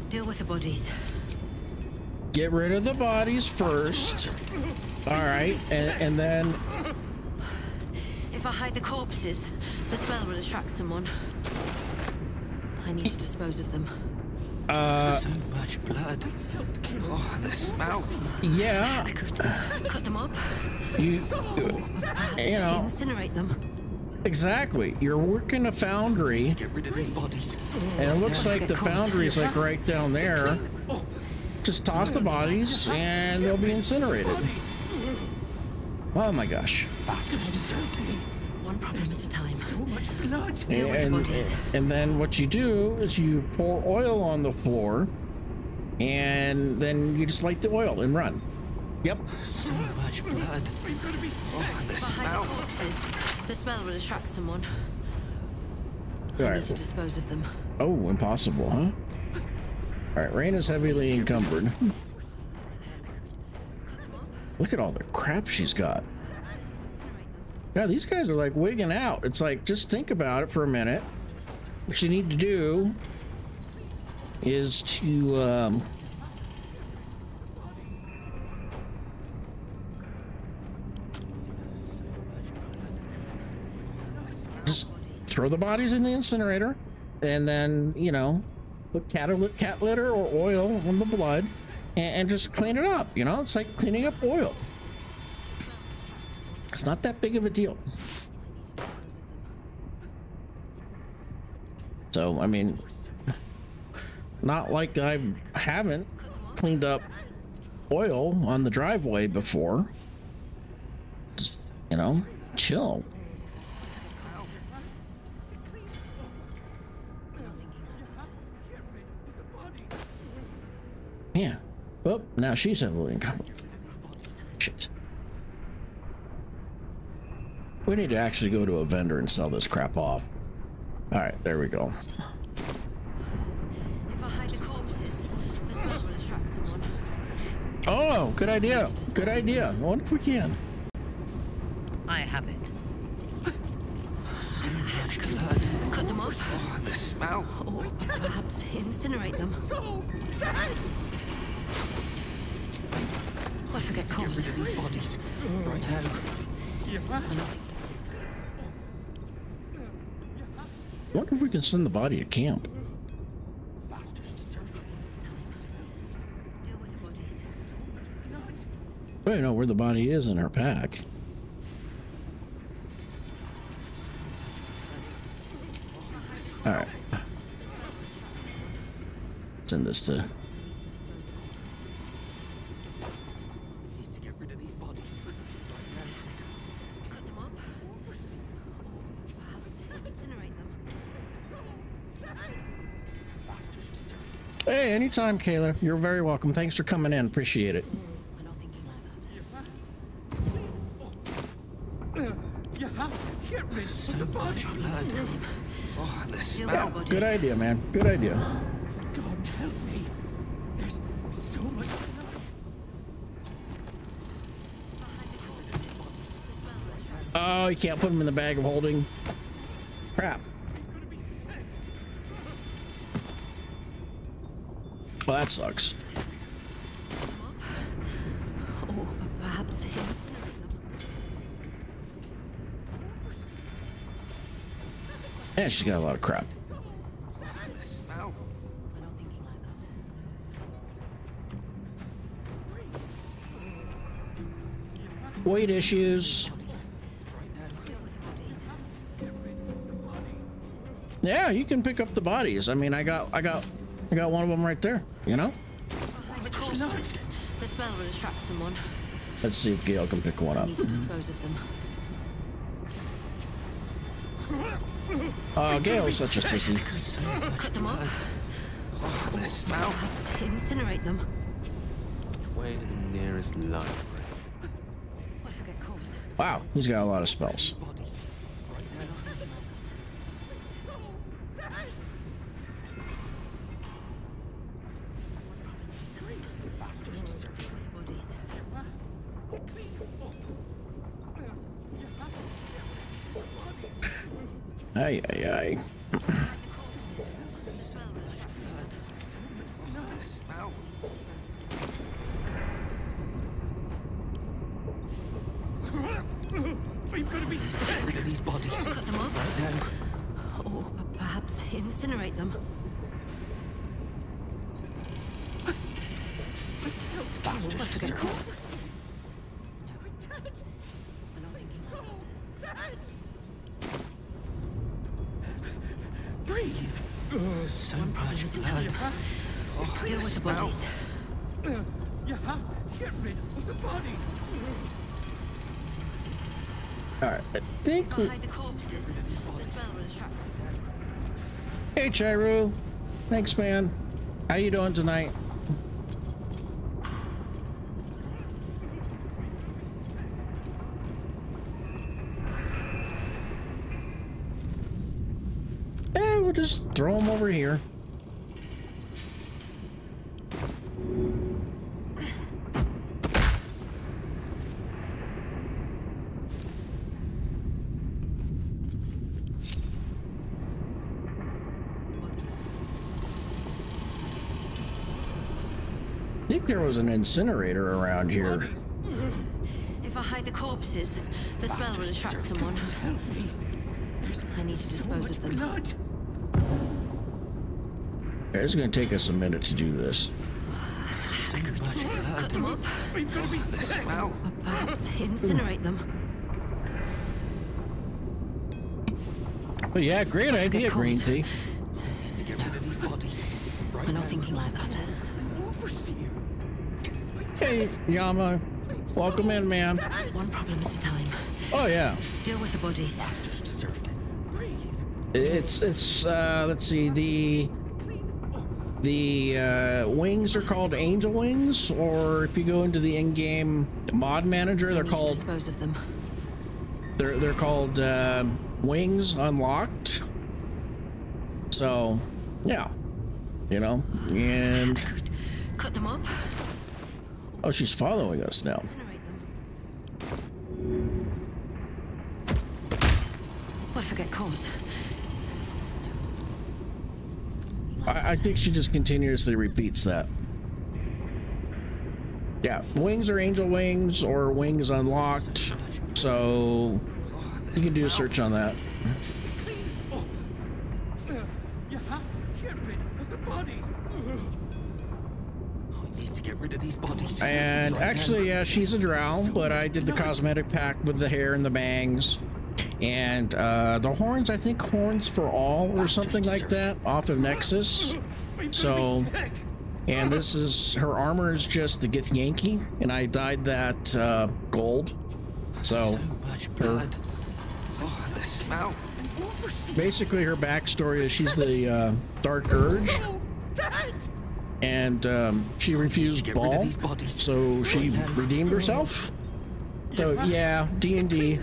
Deal with the bodies. Get rid of the bodies first. All right, and, and then. If I hide the corpses, the smell will attract someone. I need to dispose of them. Uh, so much blood. Oh, and the smell. Yeah. I could cut them up. You, you know, incinerate them. Exactly. You're working a foundry. Get rid of these bodies. And it looks like the foundry's like right down there. Just toss the bodies, and they'll be incinerated. Oh my gosh. One problem at a time. So much blood. Deal with the bodies. And then what you do is you pour oil on the floor, and then you just light the oil and run. Yep. So much blood. We've got to be sick. Oh, and the smell. The corpses, the smell will attract someone. All right. To dispose of them. Oh, impossible, huh? All right, Reina's heavily encumbered. Look at all the crap she's got. Yeah, these guys are like wigging out. It's like, just think about it for a minute. What you need to do is to um just throw the bodies in the incinerator, and then, you know, put cat litter or oil on the blood, and, and just clean it up. You know, it's like cleaning up oil. It's not that big of a deal. So, I mean, not like I haven't cleaned up oil on the driveway before. Just, you know, chill. Yeah. Well, now she's heavily encumbered. Shit. We need to actually go to a vendor and sell this crap off. All right, there we go. If I hide the corpses, the smoke will attract someone. Oh, good idea. Good idea. I wonder if we can. I have it. So much blood. Cut them off. Oh, the smell. Or perhaps incinerate them. So dead. I forget to get rid of these bodies right now. Yeah. Wonder if we can send the body to camp. Well, you know where the body is in her pack. All right. Send this to. Hey, anytime, Kayla. You're very welcome. Thanks for coming in. Appreciate it. You have to get rid of the body. Oh, the smell. Yeah, good idea, man. Good idea. God help me. There's so much. Oh, you can't put them in the bag of holding. Crap. Well, that sucks. Oh, perhaps it is. Yeah, she's got a lot of crap. Weight issues. Yeah, you can pick up the bodies. I mean, I got, I got. I got one of them right there, you know? The smell will attract someone. Let's see if Gale can pick one up. Need to dispose of them. Oh, Gale is such a sissy. Cut them up. Oh, the smell. Perhaps incinerate them. Way to the nearest library. Wow, he's got a lot of spells. Ay, ay, ay. We've got to be scared of these bodies. Cut them off. Or perhaps incinerate them. Bastards. So much blood. Oh, deal with the bodies. You have to get rid of the bodies. All right, I think. If I hide the corpses, the smell will attract them. Hey, Chiru. Thanks, man. How you doing tonight? Just throw them over here. I think there was an incinerator around here. If I hide the corpses, the smell will attract someone. I need to dispose of them. Blood. It's going to take us a minute to do this. I could cut them up. We've got to be sick. Or perhaps incinerate them. Well, yeah, great idea, Green Tea. To get rid of these bodies. We're not thinking like that. An overseer. Hey, Yama. Welcome in, man. One problem at a time. Oh yeah. Deal with the bodies. It's it's uh, let's see, the the uh, wings are called angel wings, or if you go into the in-game mod manager, they're called. Dispose of them. They're they're called uh, wings unlocked. So, yeah, you know, and cut them up. Oh, she's following us now. What if I get caught? I, I think she just continuously repeats that. Yeah, wings are angel wings or wings unlocked. So you can do a search on that. You have to get rid of the bodies. We need to get rid of these bodies. And actually, yeah, she's a drow, but I did the cosmetic pack with the hair and the bangs. And uh, the horns, I think horns for all or something like that off of Nexus. So, and this is, her armor is just the Githyanki, and I dyed that uh, gold. So, her, basically her backstory is she's the uh, Dark Urge. And um, she refused Baal, so she redeemed herself. So yeah, D and D.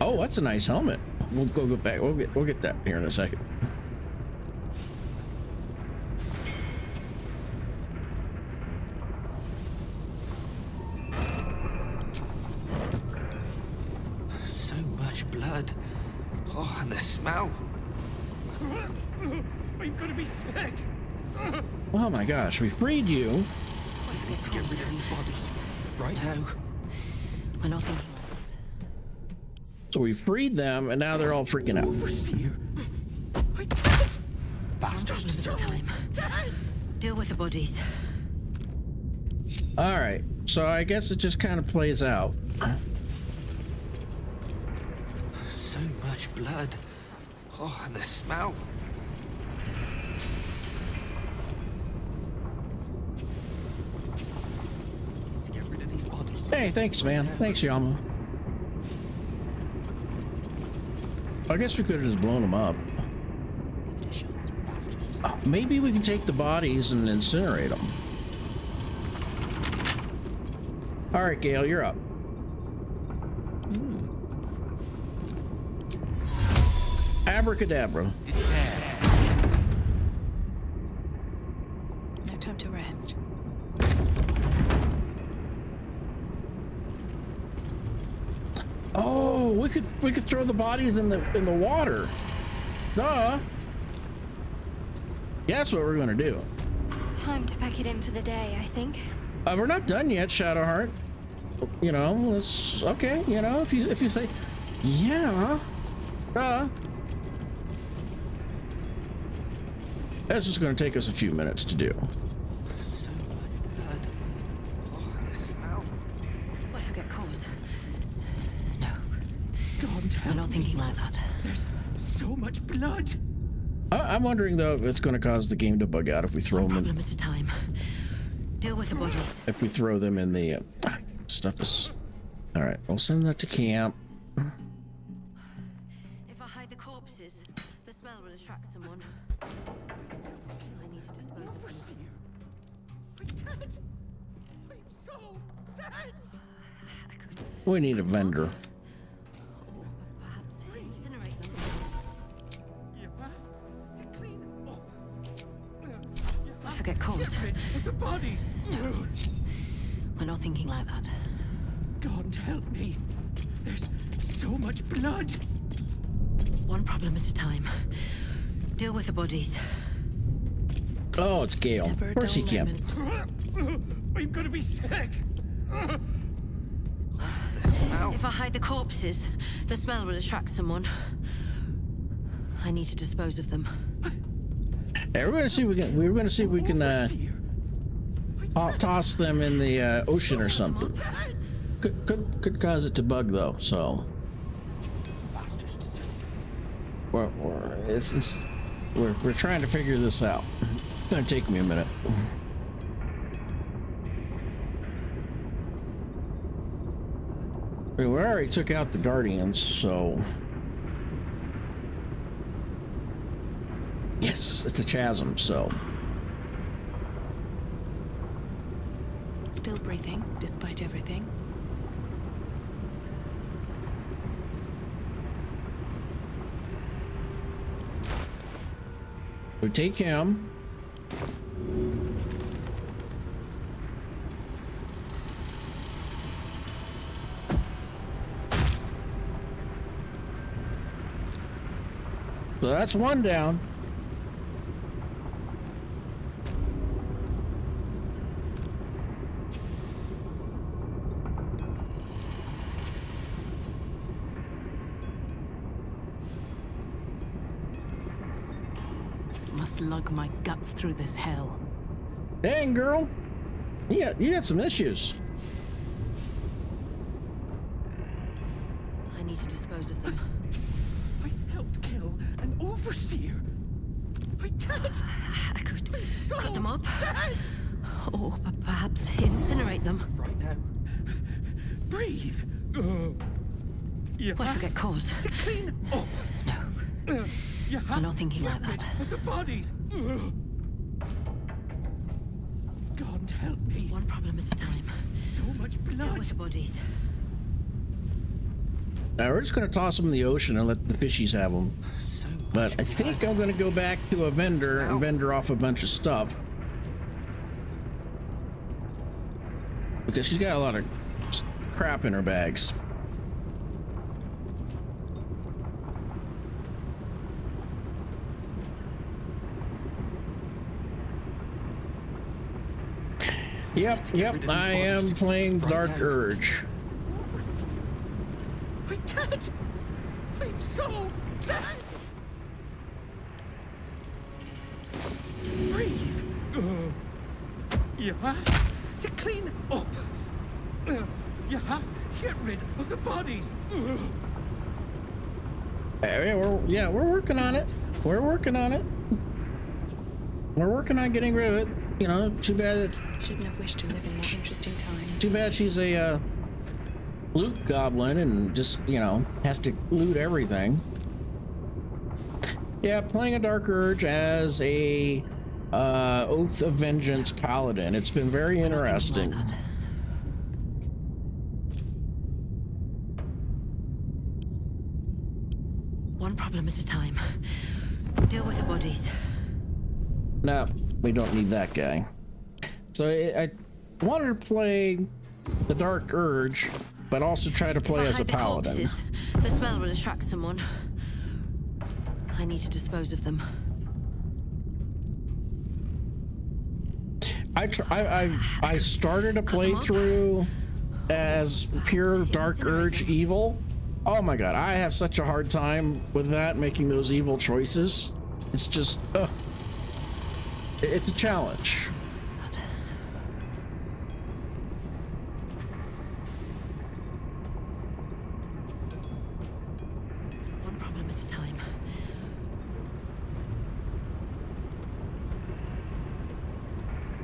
Oh, that's a nice helmet. We'll go go back. We'll get we'll get that here in a second. So much blood. Oh, and the smell. We've got to be sick. Oh my gosh, we freed you. We need to get rid of these bodies right now. We're not thinking. So we freed them, and now they're all freaking out. Overseer, I did it. Bastards! Deal with the bodies. All right. So I guess it just kind of plays out. So much blood. Oh, and the smell. To get rid of these bodies. Hey, thanks, man. Thanks, Yama. I guess we could have just blown them up. Maybe we can take the bodies and incinerate them. All right, Gale, you're up. Hmm. Abracadabra. No time to rest. Oh. We could we could throw the bodies in the in the water. Duh. Yeah, that's what we're gonna do. Time to pack it in for the day, I think. Uh, we're not done yet, Shadowheart. You know, let's okay. You know, if you if you say, yeah, duh. That's just gonna take us a few minutes to do. I'm not thinking like that. There's so much blood. I I'm wondering though if it's going to cause the game to bug out if we throw them in. At a time. Deal with the bodies. If we throw them in the uh, stuff is. All right, we'll send that to camp. If I hide the corpses, the smell will attract someone. I need to dispose of them. I can't. I'm so dead. We need a vendor. Get caught. The bodies. No. We're not thinking like that. God help me. There's so much blood. One problem at a time. Deal with the bodies. Oh, it's Gale. Never of course he can. We've got to be sick. If I hide the corpses, the smell will attract someone. I need to dispose of them. Yeah, we're gonna see if we can. We're gonna see if we can uh, toss them in the uh, ocean or something. Could could could cause it to bug though. So, we're we're, it's, it's, we're, we're trying to figure this out. It's gonna take me a minute. I mean, we already took out the Guardians, so... Yes, it's a chasm, so... Still breathing, despite everything. So take him. So that's one down. Must lug my guts through this hell. Dang, girl. You got, you got some issues. I need to dispose of them. Overseer, I can't. I could so cut them up, dead. Or perhaps incinerate them. Right now, breathe. Uh, you what if I get caught? To clean up. No, uh, you have I'm not thinking like that. Of the bodies. Uh, God help me. One problem at a time. So much blood. Deal with the bodies. Now we're just gonna toss them in the ocean and let the fishies have them. But I think I'm gonna go back to a vendor and vendor off a bunch of stuff. Because she's got a lot of crap in her bags. Yep, yep, I am playing Dark Urge. I'm dead! I'm so dead! Breathe. Uh, you have to clean up. Uh, you have to get rid of the bodies. Uh. Yeah, we're, yeah, we're working on it. We're working on it. We're working on getting rid of it. You know, too bad that... Shouldn't have wished to live in more interesting times. Too bad she's a uh, loot goblin and just, you know, has to loot everything. Yeah, playing a Dark Urge as a uh, Oath of Vengeance paladin. It's been very interesting. One problem at a time. Deal with the bodies. No, we don't need that guy. So I, I wanted to play the Dark Urge, but also try to play as a paladin. Corpses, the smell will attract someone. I need to dispose of them. I tr I, I I started a playthrough as pure Dark Urge evil. Oh my god, I have such a hard time with that, making those evil choices. It's just, uh, it's a challenge.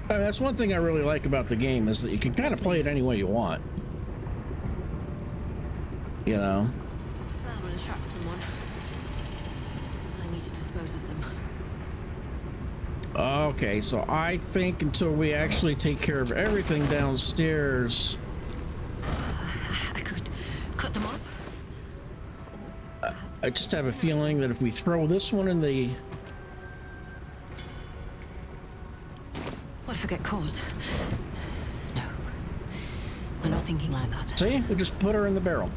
I mean, that's one thing I really like about the game, is that you can kind of play it any way you want. You know? I'm gonna trap someone. I need to dispose of them. Okay, so I think until we actually take care of everything downstairs... I could cut them up. I just have a feeling that if we throw this one in the... What if I get caught? No, we're not thinking like that. See, we just put her in the barrel,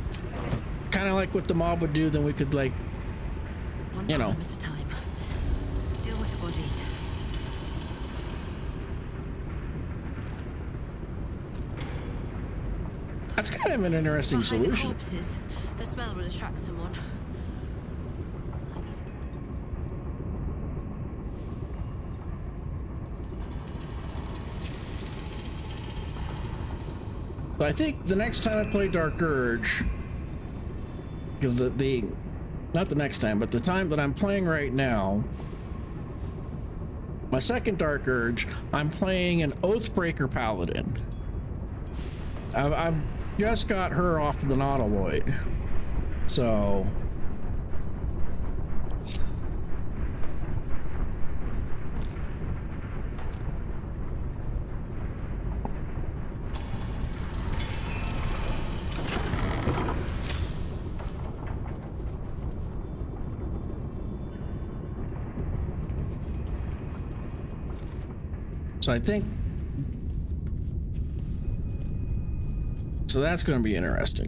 kind of like what the mob would do. Then we could, like, One you know, at a time. Deal with the bodies. That's kind of an interesting Behind solution. The corpses, the smell will attract someone. I think the next time I play Dark Urge, because the, the, not the next time, but the time that I'm playing right now, my second Dark Urge, I'm playing an Oathbreaker paladin. I've, I've just got her off the Nautiloid. So So I think, so that's going to be interesting.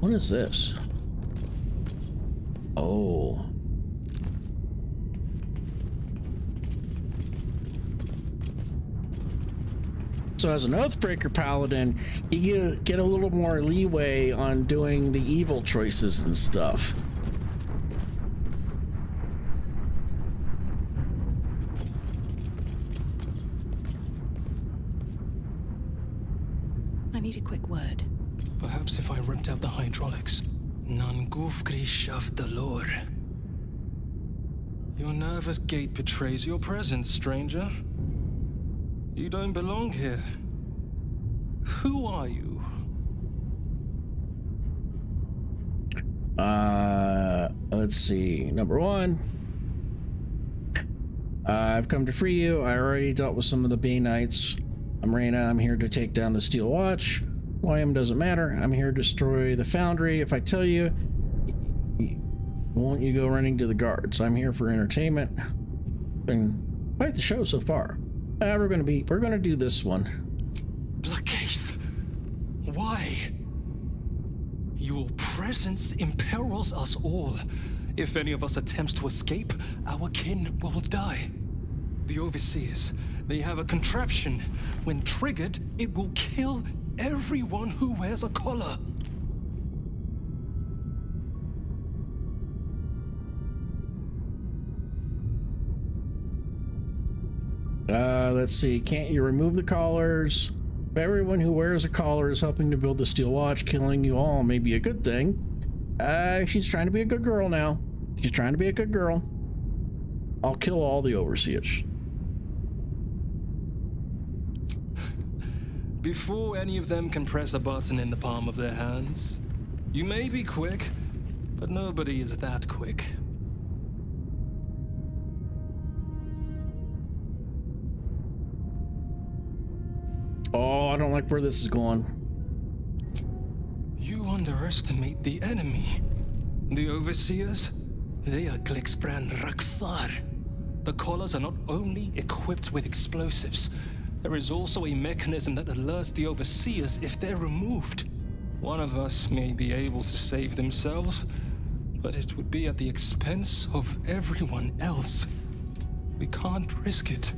What is this? Oh. So as an Oathbreaker Paladin, you get a, get a little more leeway on doing the evil choices and stuff. Of the Lord. Your nervous gait betrays your presence, stranger. You don't belong here. Who are you? Uh, let's see. Number one, uh, I've come to free you. I already dealt with some of the Baneites. I'm Reina. I'm here to take down the Steel Watch. Who I am doesn't matter. I'm here to destroy the Foundry. If I tell you, won't you go running to the guards? I'm here for entertainment. Been quite the show so far. Uh, we're gonna be we're gonna do this one. Blackheath, why? Your presence imperils us all. If any of us attempts to escape, our kin will die. The overseers, they have a contraption. When triggered, it will kill everyone who wears a collar. Uh, let's see. Can't you remove the collars? Everyone who wears a collar is helping to build the Steel Watch. Killing you all may be a good thing. Uh, she's trying to be a good girl now. She's trying to be a good girl. I'll kill all the overseers. Before any of them can press a button in the palm of their hands, you may be quick, but nobody is that quick. Oh, I don't like where this is going. You underestimate the enemy. The overseers, they are Glixbran Rakthar. The collars are not only equipped with explosives, there is also a mechanism that alerts the overseers if they're removed. One of us may be able to save themselves, but it would be at the expense of everyone else. We can't risk it.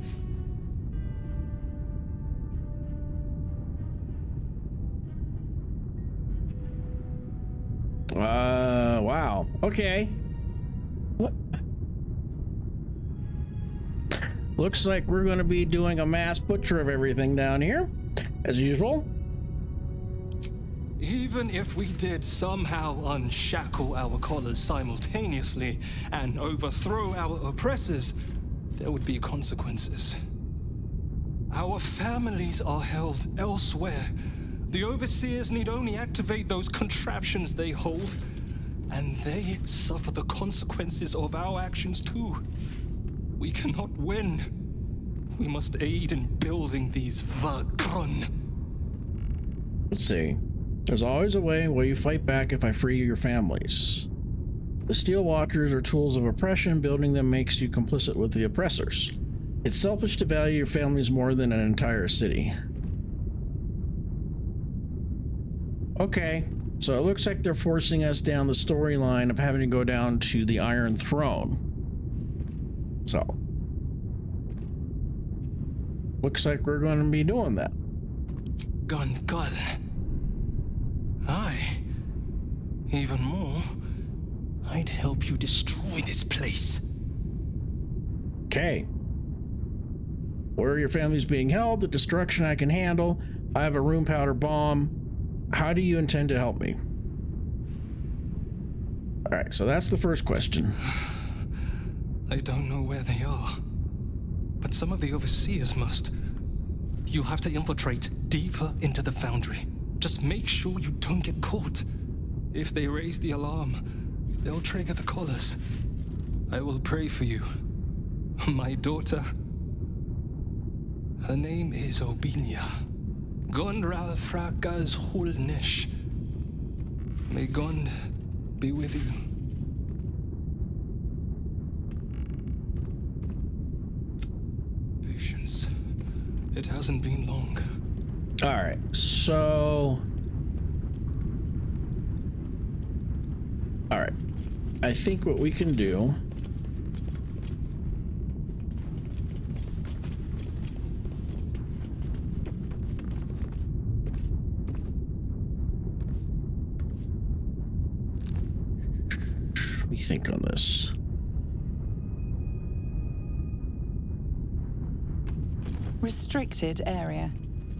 Uh, wow. Okay. What? Looks like we're going to be doing a mass butcher of everything down here, as usual. Even if we did somehow unshackle our collars simultaneously and overthrow our oppressors, there would be consequences. Our families are held elsewhere. The overseers need only activate those contraptions they hold, and they suffer the consequences of our actions too. We cannot win. We must aid in building these Vagron. Let's see. There's always a way. Will you fight back if I free your families? The Steel Watchers are tools of oppression. Building them makes you complicit with the oppressors. It's selfish to value your families more than an entire city. Okay, so it looks like they're forcing us down the storyline of having to go down to the Iron Throne. So, looks like we're going to be doing that. Gongal. Aye. Even more, I'd help you destroy this place. Okay. Where are your families being held? The destruction I can handle. I have a rune powder bomb. How do you intend to help me? All right, so that's the first question. I don't know where they are, but some of the overseers must. You'll have to infiltrate deeper into the foundry. Just make sure you don't get caught. If they raise the alarm, they'll trigger the collars. I will pray for you. My daughter. Her name is Obinia. Gondra Frakas Hulnish. May Gond be with you. Patience. It hasn't been long. All right, so. All right, I think what we can do. Let me think on this. Restricted area.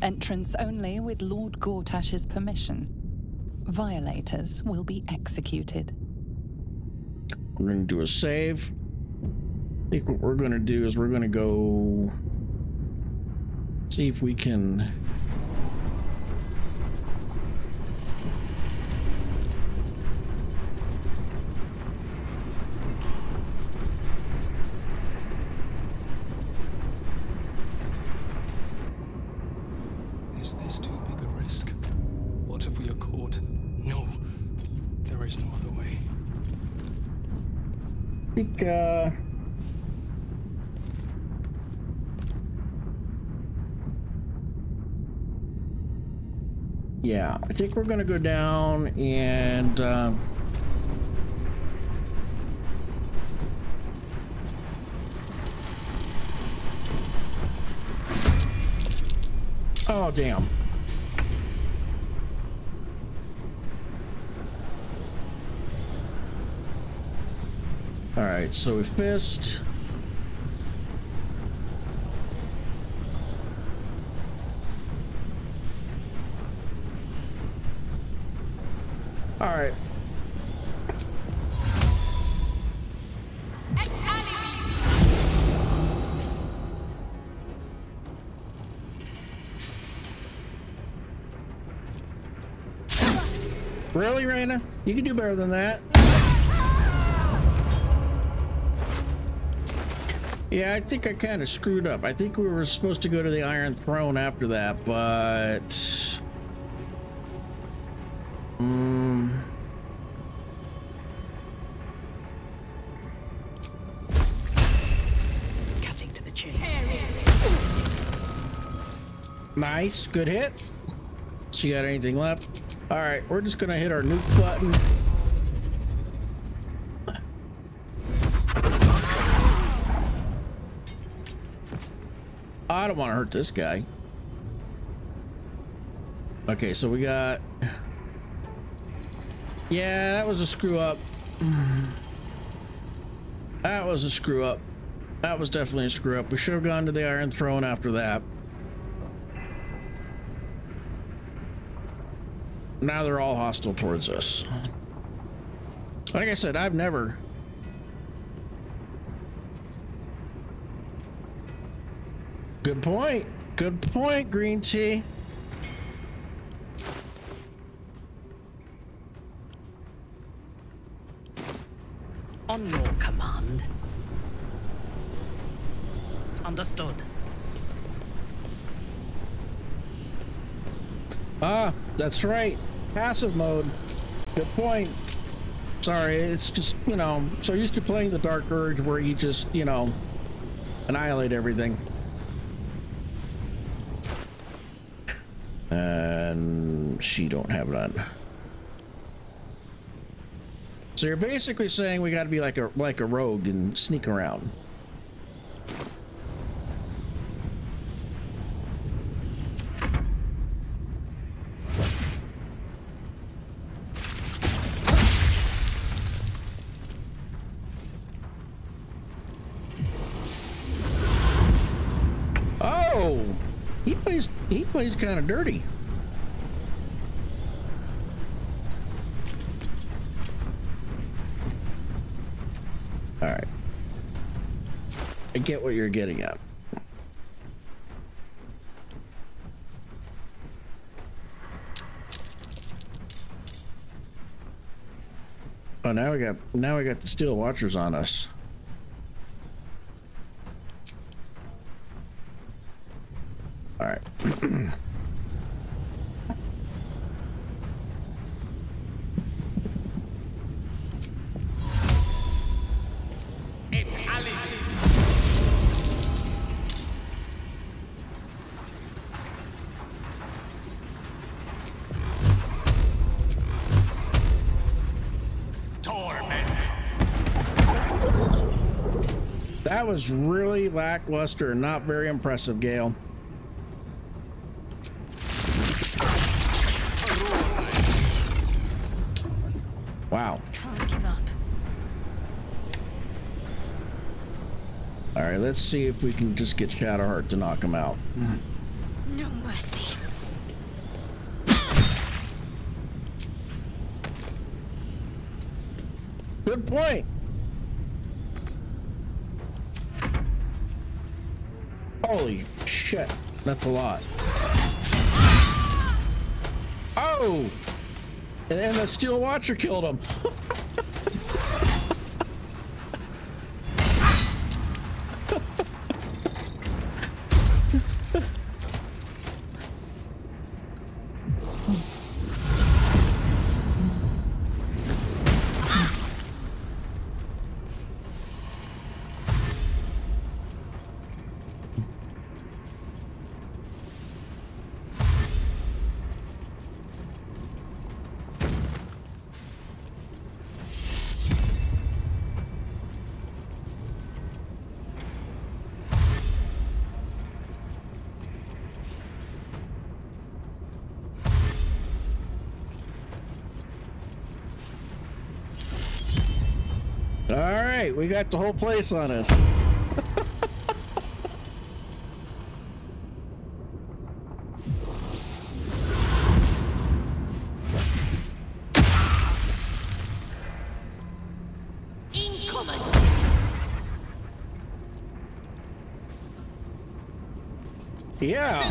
Entrance only with Lord Gortash's permission. Violators will be executed. We're going to do a save. I think what we're going to do is we're going to go see if we can. Uh, yeah, I think we're gonna go down and uh, oh damn. All right, so we fist. All right. Really, Reina? You can do better than that. Yeah, I think I kind of screwed up. I think we were supposed to go to the Iron Throne after that, but um, cutting to the chase. Nice, good hit. She got anything left? All right, we're just gonna hit our nuke button. I don't want to hurt this guy. Okay, so we got. Yeah, that was a screw up. That was a screw up. That was definitely a screw up. We should have gone to the Iron Throne after that. Now they're all hostile towards us. Like I said, I've never. Good point. Good point, Green Tea. On your command. Understood. Ah, that's right. Passive mode. Good point. Sorry, it's just, you know, so used to playing the Dark Urge where you just, you know, annihilate everything. And she don't have it on. So you're basically saying we got to be like a like a rogue and sneak around. Oh, he plays. He plays kind of dirty. All right. I get what you're getting at. Oh, now we got now we got the Steel Watchers on us. All right. That was really lackluster, not very impressive, Gale. Wow. Can't give up. All right, let's see if we can just get Shadowheart to knock him out. No mercy. Good point. Holy shit, that's a lot. Oh! And then the Steel Watcher killed him. We got the whole place on us. Yeah.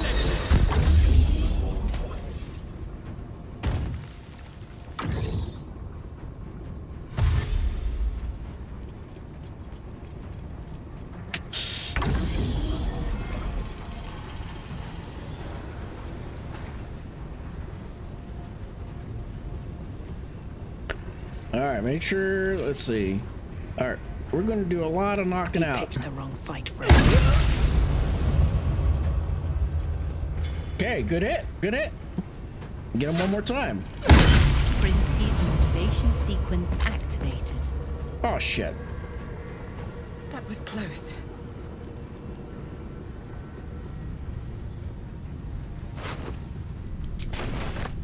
Make sure, let's see. All right, we're going to do a lot of knocking out. The wrong fight, friend. Okay, good hit, good hit. Get him one more time. Brinsky's motivation sequence activated. Oh shit. That was close.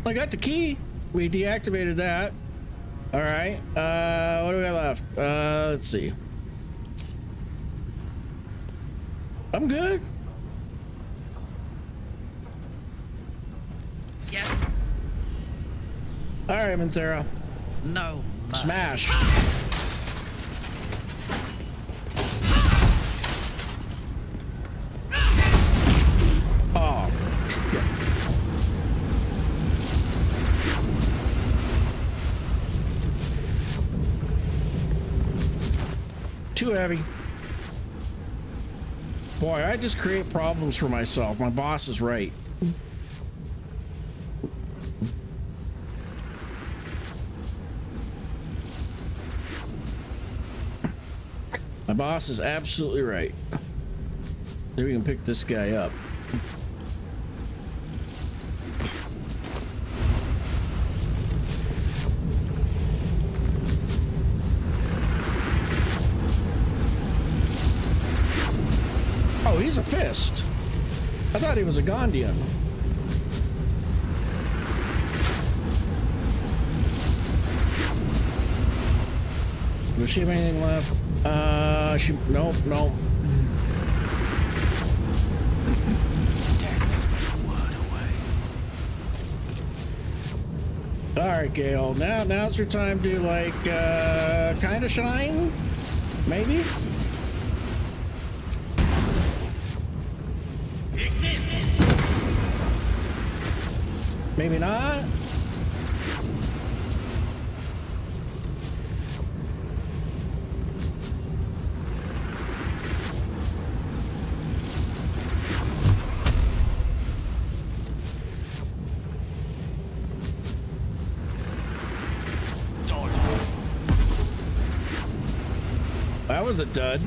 I got the key. We deactivated that. All right, uh, what do we got left? Uh, let's see. I'm good. Yes. All right, Minthera. No. Must. Smash. Too heavy. Boy, I just create problems for myself. My boss is right. My boss is absolutely right. Maybe we can pick this guy up. A fist. I thought he was a Gondian. Does she have anything left? Uh, she, no, no. All right, Gale. Now, now's your time to like, uh, kind of shine, maybe. Maybe not. That was a dud.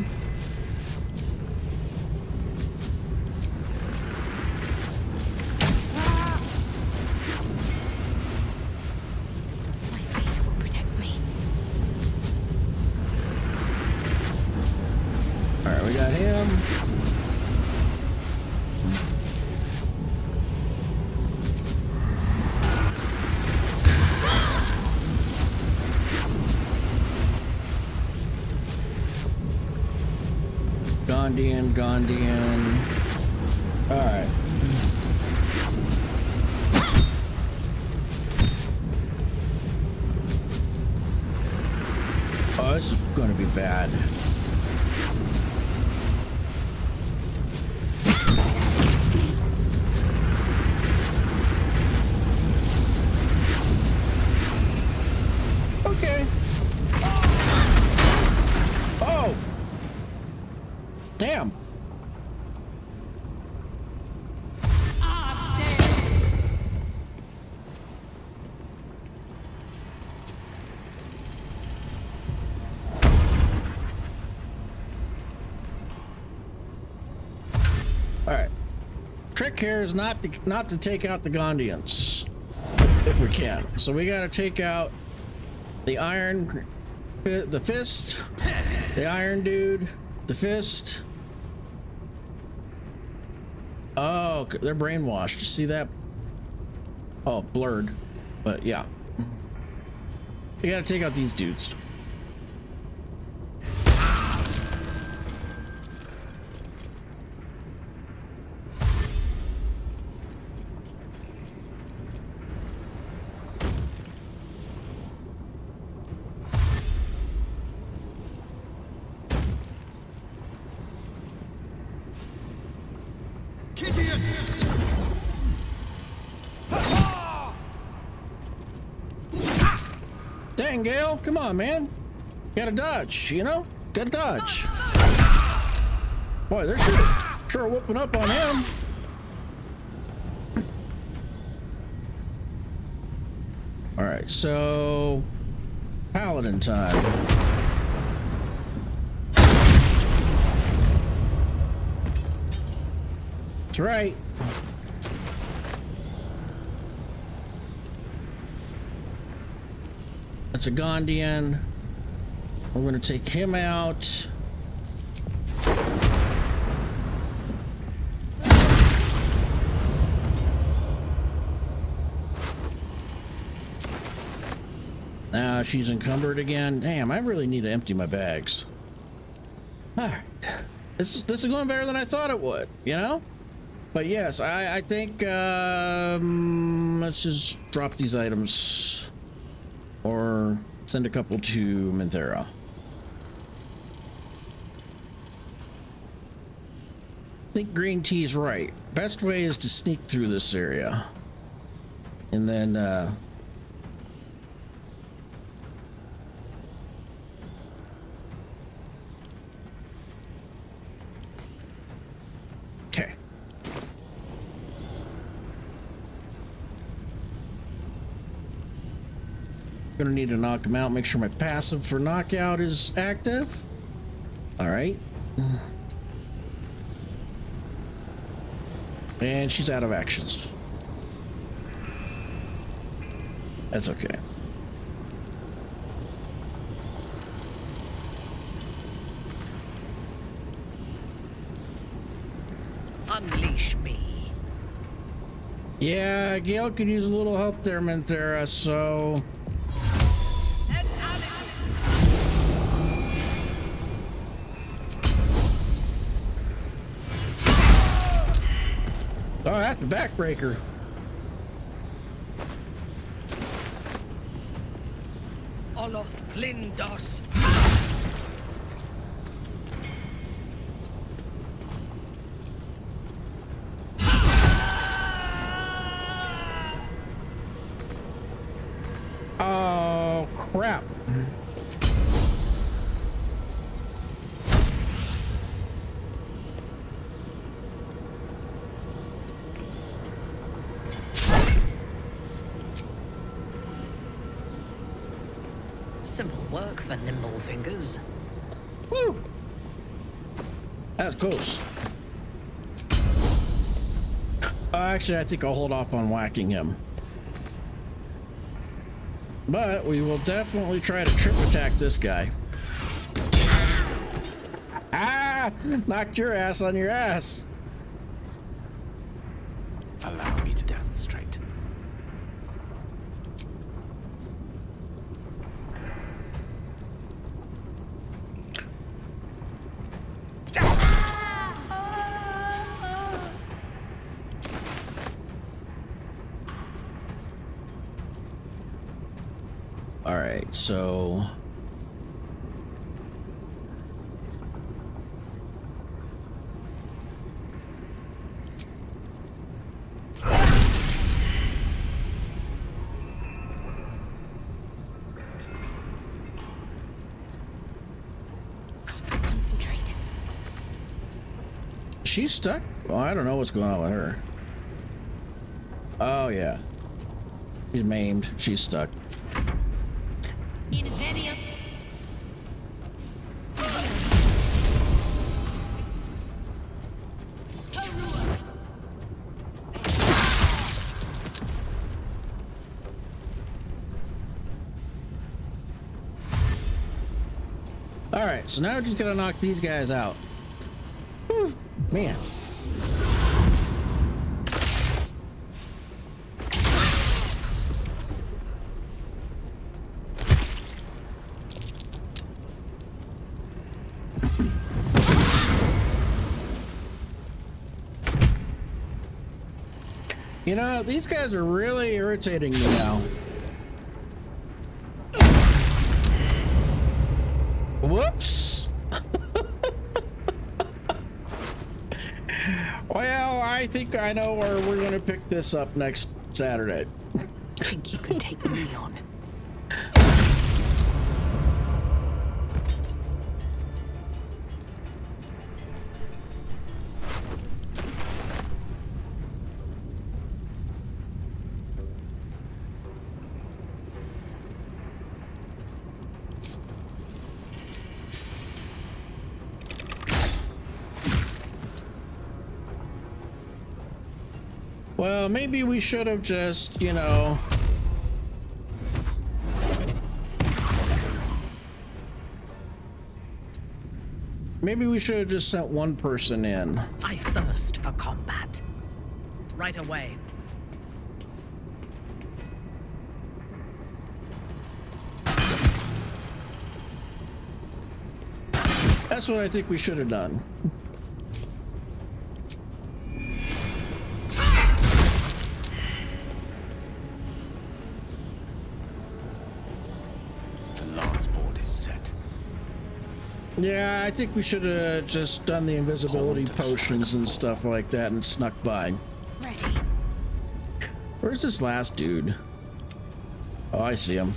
Gondian, Gondian. All right. Oh, this is gonna be bad. Care is not to, not to take out the Gondians if we can. So we got to take out the iron, the fist, the iron dude, the fist. Oh, they're brainwashed. You see that? Oh, blurred. But yeah, you got to take out these dudes. Dang, Gale, come on, man. Gotta dodge, you know? Gotta dodge. Boy, they're sure, sure whooping up on him. All right, so paladin time. Right. That's a Gondian. We're going to take him out. Now she's encumbered again. Damn, I really need to empty my bags. All right. This, this is going better than I thought it would, you know? But yes, I, I think, um, let's just drop these items or send a couple to Minthera. I think green tea's right. Best way is to sneak through this area. And then, uh, gonna need to knock him out. Make sure my passive for knockout is active. All right. And she's out of actions. That's okay. Unleash me. Yeah, Gale could use a little help there, Minthera, so... Oh, that's the backbreaker. Oloth Plindos. Oh, crap. Simple work for nimble fingers. Woo! That's close. Uh, actually, I think I'll hold off on whacking him. But we will definitely try to trip attack this guy. Ah! Knocked your ass on your ass. Allow me to demonstrate. All right, so concentrate. She's stuck? Well, I don't know what's going on with her. Oh yeah, she's maimed. She's stuck. So now we're just gonna knock these guys out. Whew, man. You know, these guys are really irritating me now. Whoops. Well, I think I know where we're going to pick this up next Saturday. I think you can take me on. Well, maybe we should have just, you know, maybe we should have just sent one person in. I thirst for combat. Right away. That's what I think we should have done. Yeah, I think we should have just done the invisibility potions and stuff like that and snuck by. Ready. Where's this last dude? Oh, I see him.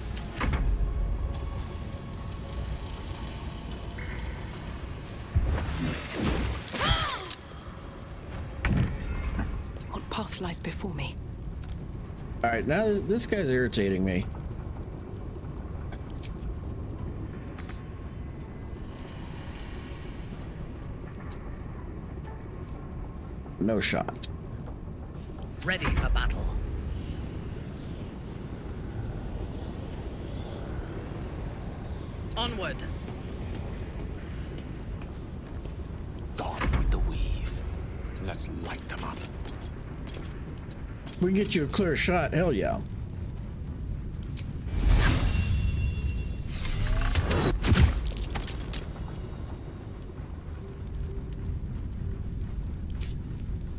What path lies before me? All right, now this guy's irritating me. No shot. Ready for battle. Onward. Gone with the weave. Let's light them up. We get you a clear shot, hell yeah.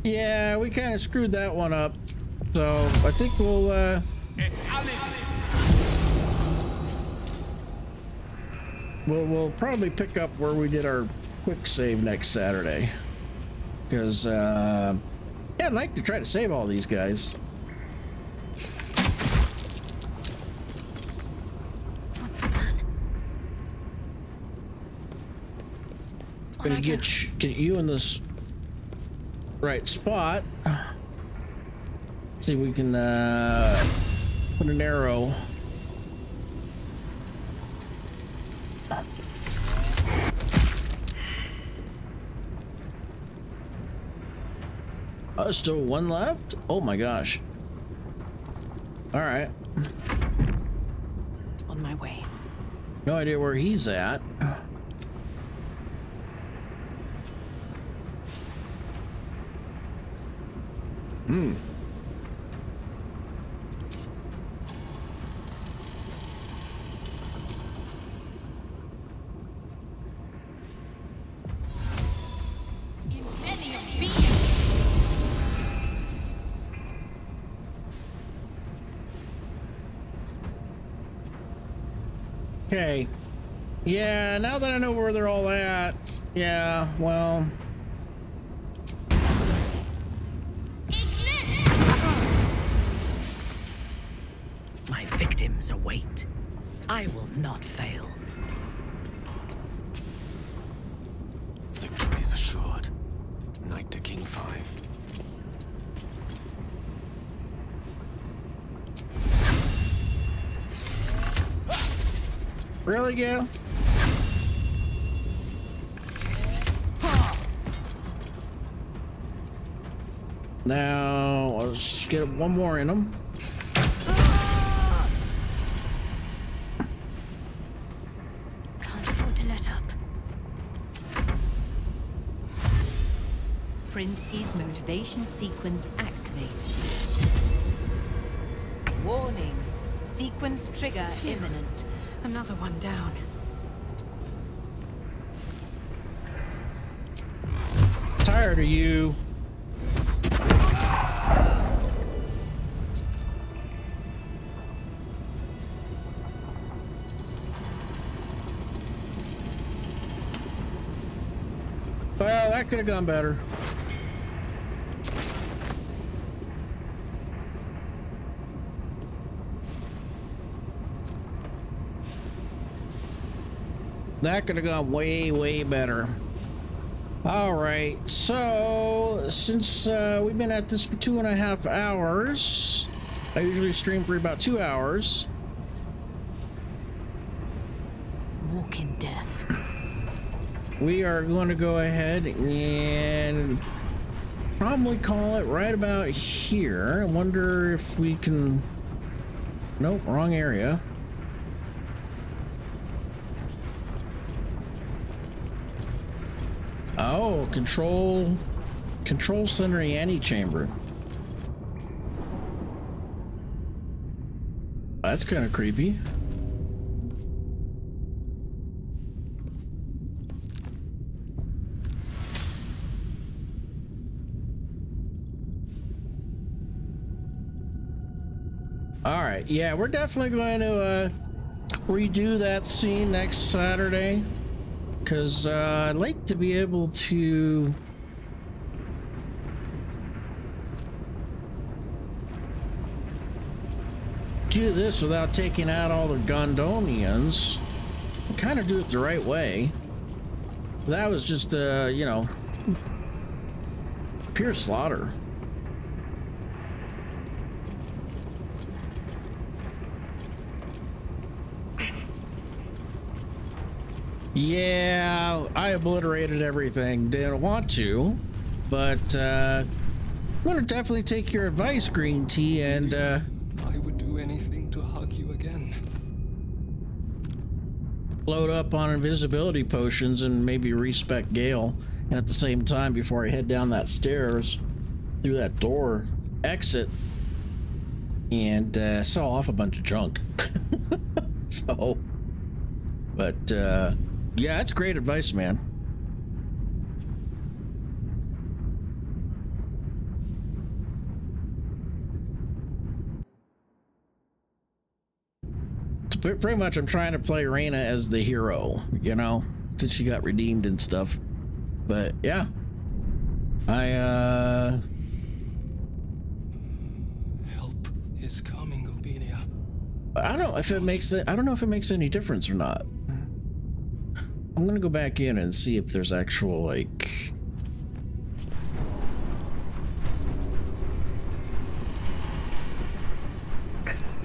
Yeah, we kind of screwed that one up, so I think we'll uh we'll, we'll probably pick up where we did our quick save next Saturday, because uh yeah, I'd like to try to save all these guys. Gonna get you, get you in this right spot. See if we can uh put an arrow. Uh, still one left? Oh my gosh. Alright. On my way. No idea where he's at. Hmm. Okay. Yeah, now that I know where they're all at, yeah, well. My victims await. I will not fail. Victory is assured. Knight to King five. Really, Gale? Now, let's get one more in them. Can't afford to let up. Prince's motivation sequence activated. Warning. Sequence trigger imminent. Another one down. Tired of you. Well, that could have gone better. That could have gone way, way better. All right, so since uh, we've been at this for two and a half hours, I usually stream for about two hours. Walk in death. We are going to go ahead and probably call it right about here. I wonder if we can. Nope, wrong area. Oh, control, control center antechamber. That's kind of creepy. All right, yeah, we're definitely going to uh, redo that scene next Saturday. Because uh, I'd like to be able to do this without taking out all the Gondonians. Kind of do it the right way. That was just, uh, you know, pure slaughter. Yeah, I obliterated everything. Didn't want to, but uh, I'm gonna definitely take your advice, Green Tea, and uh, I would do anything to hug you again. Load up on invisibility potions and maybe respec Gale, and at the same time, before I head down that stairs, through that door, exit, and uh, sell off a bunch of junk. So, but. Uh, Yeah, that's great advice, man. Pretty much, I'm trying to play Reina as the hero, you know, since she got redeemed and stuff. But yeah, I, uh... help is coming, Obelia. I don't know if it makes it, I don't know if it makes any difference or not. I'm gonna go back in and see if there's actual, like...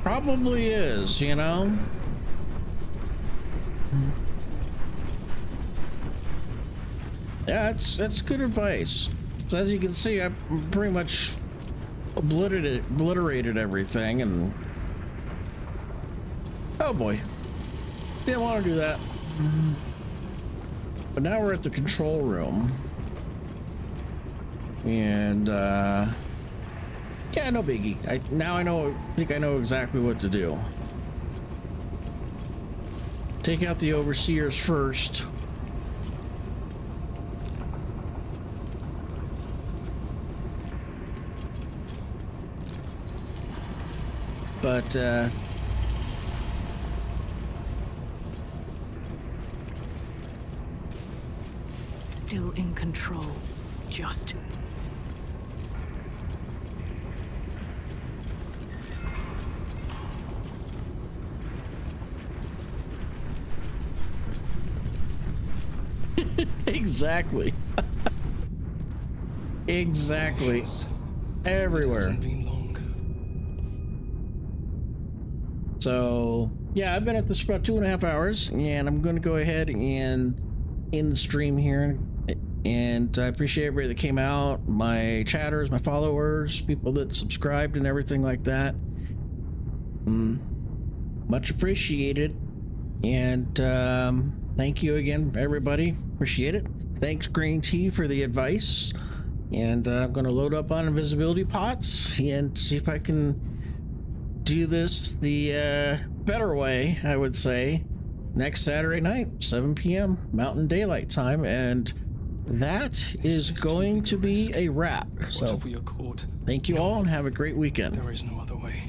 Probably is, you know? Yeah, that's, that's good advice. So as you can see, I pretty much obliterated, obliterated everything, and oh boy, didn't want to do that. But now we're at the control room, and uh, yeah, no biggie. I now I know. I think I know exactly what to do. Take out the overseers first. But, uh, still in control, just. Exactly. Exactly. Everywhere. So, yeah, I've been at this for about two and a half hours, and I'm going to go ahead and end the stream here. And I appreciate everybody that came out, my chatters, my followers, people that subscribed and everything like that. Mm, much appreciated. And um, thank you again, everybody. Appreciate it. Thanks, Green Tea, for the advice. And uh, I'm going to load up on invisibility pots and see if I can do this the uh, better way, I would say, next Saturday night, seven P M Mountain Daylight Time. And that is going to be a wrap. So thank you all and have a great weekend. There is no other way.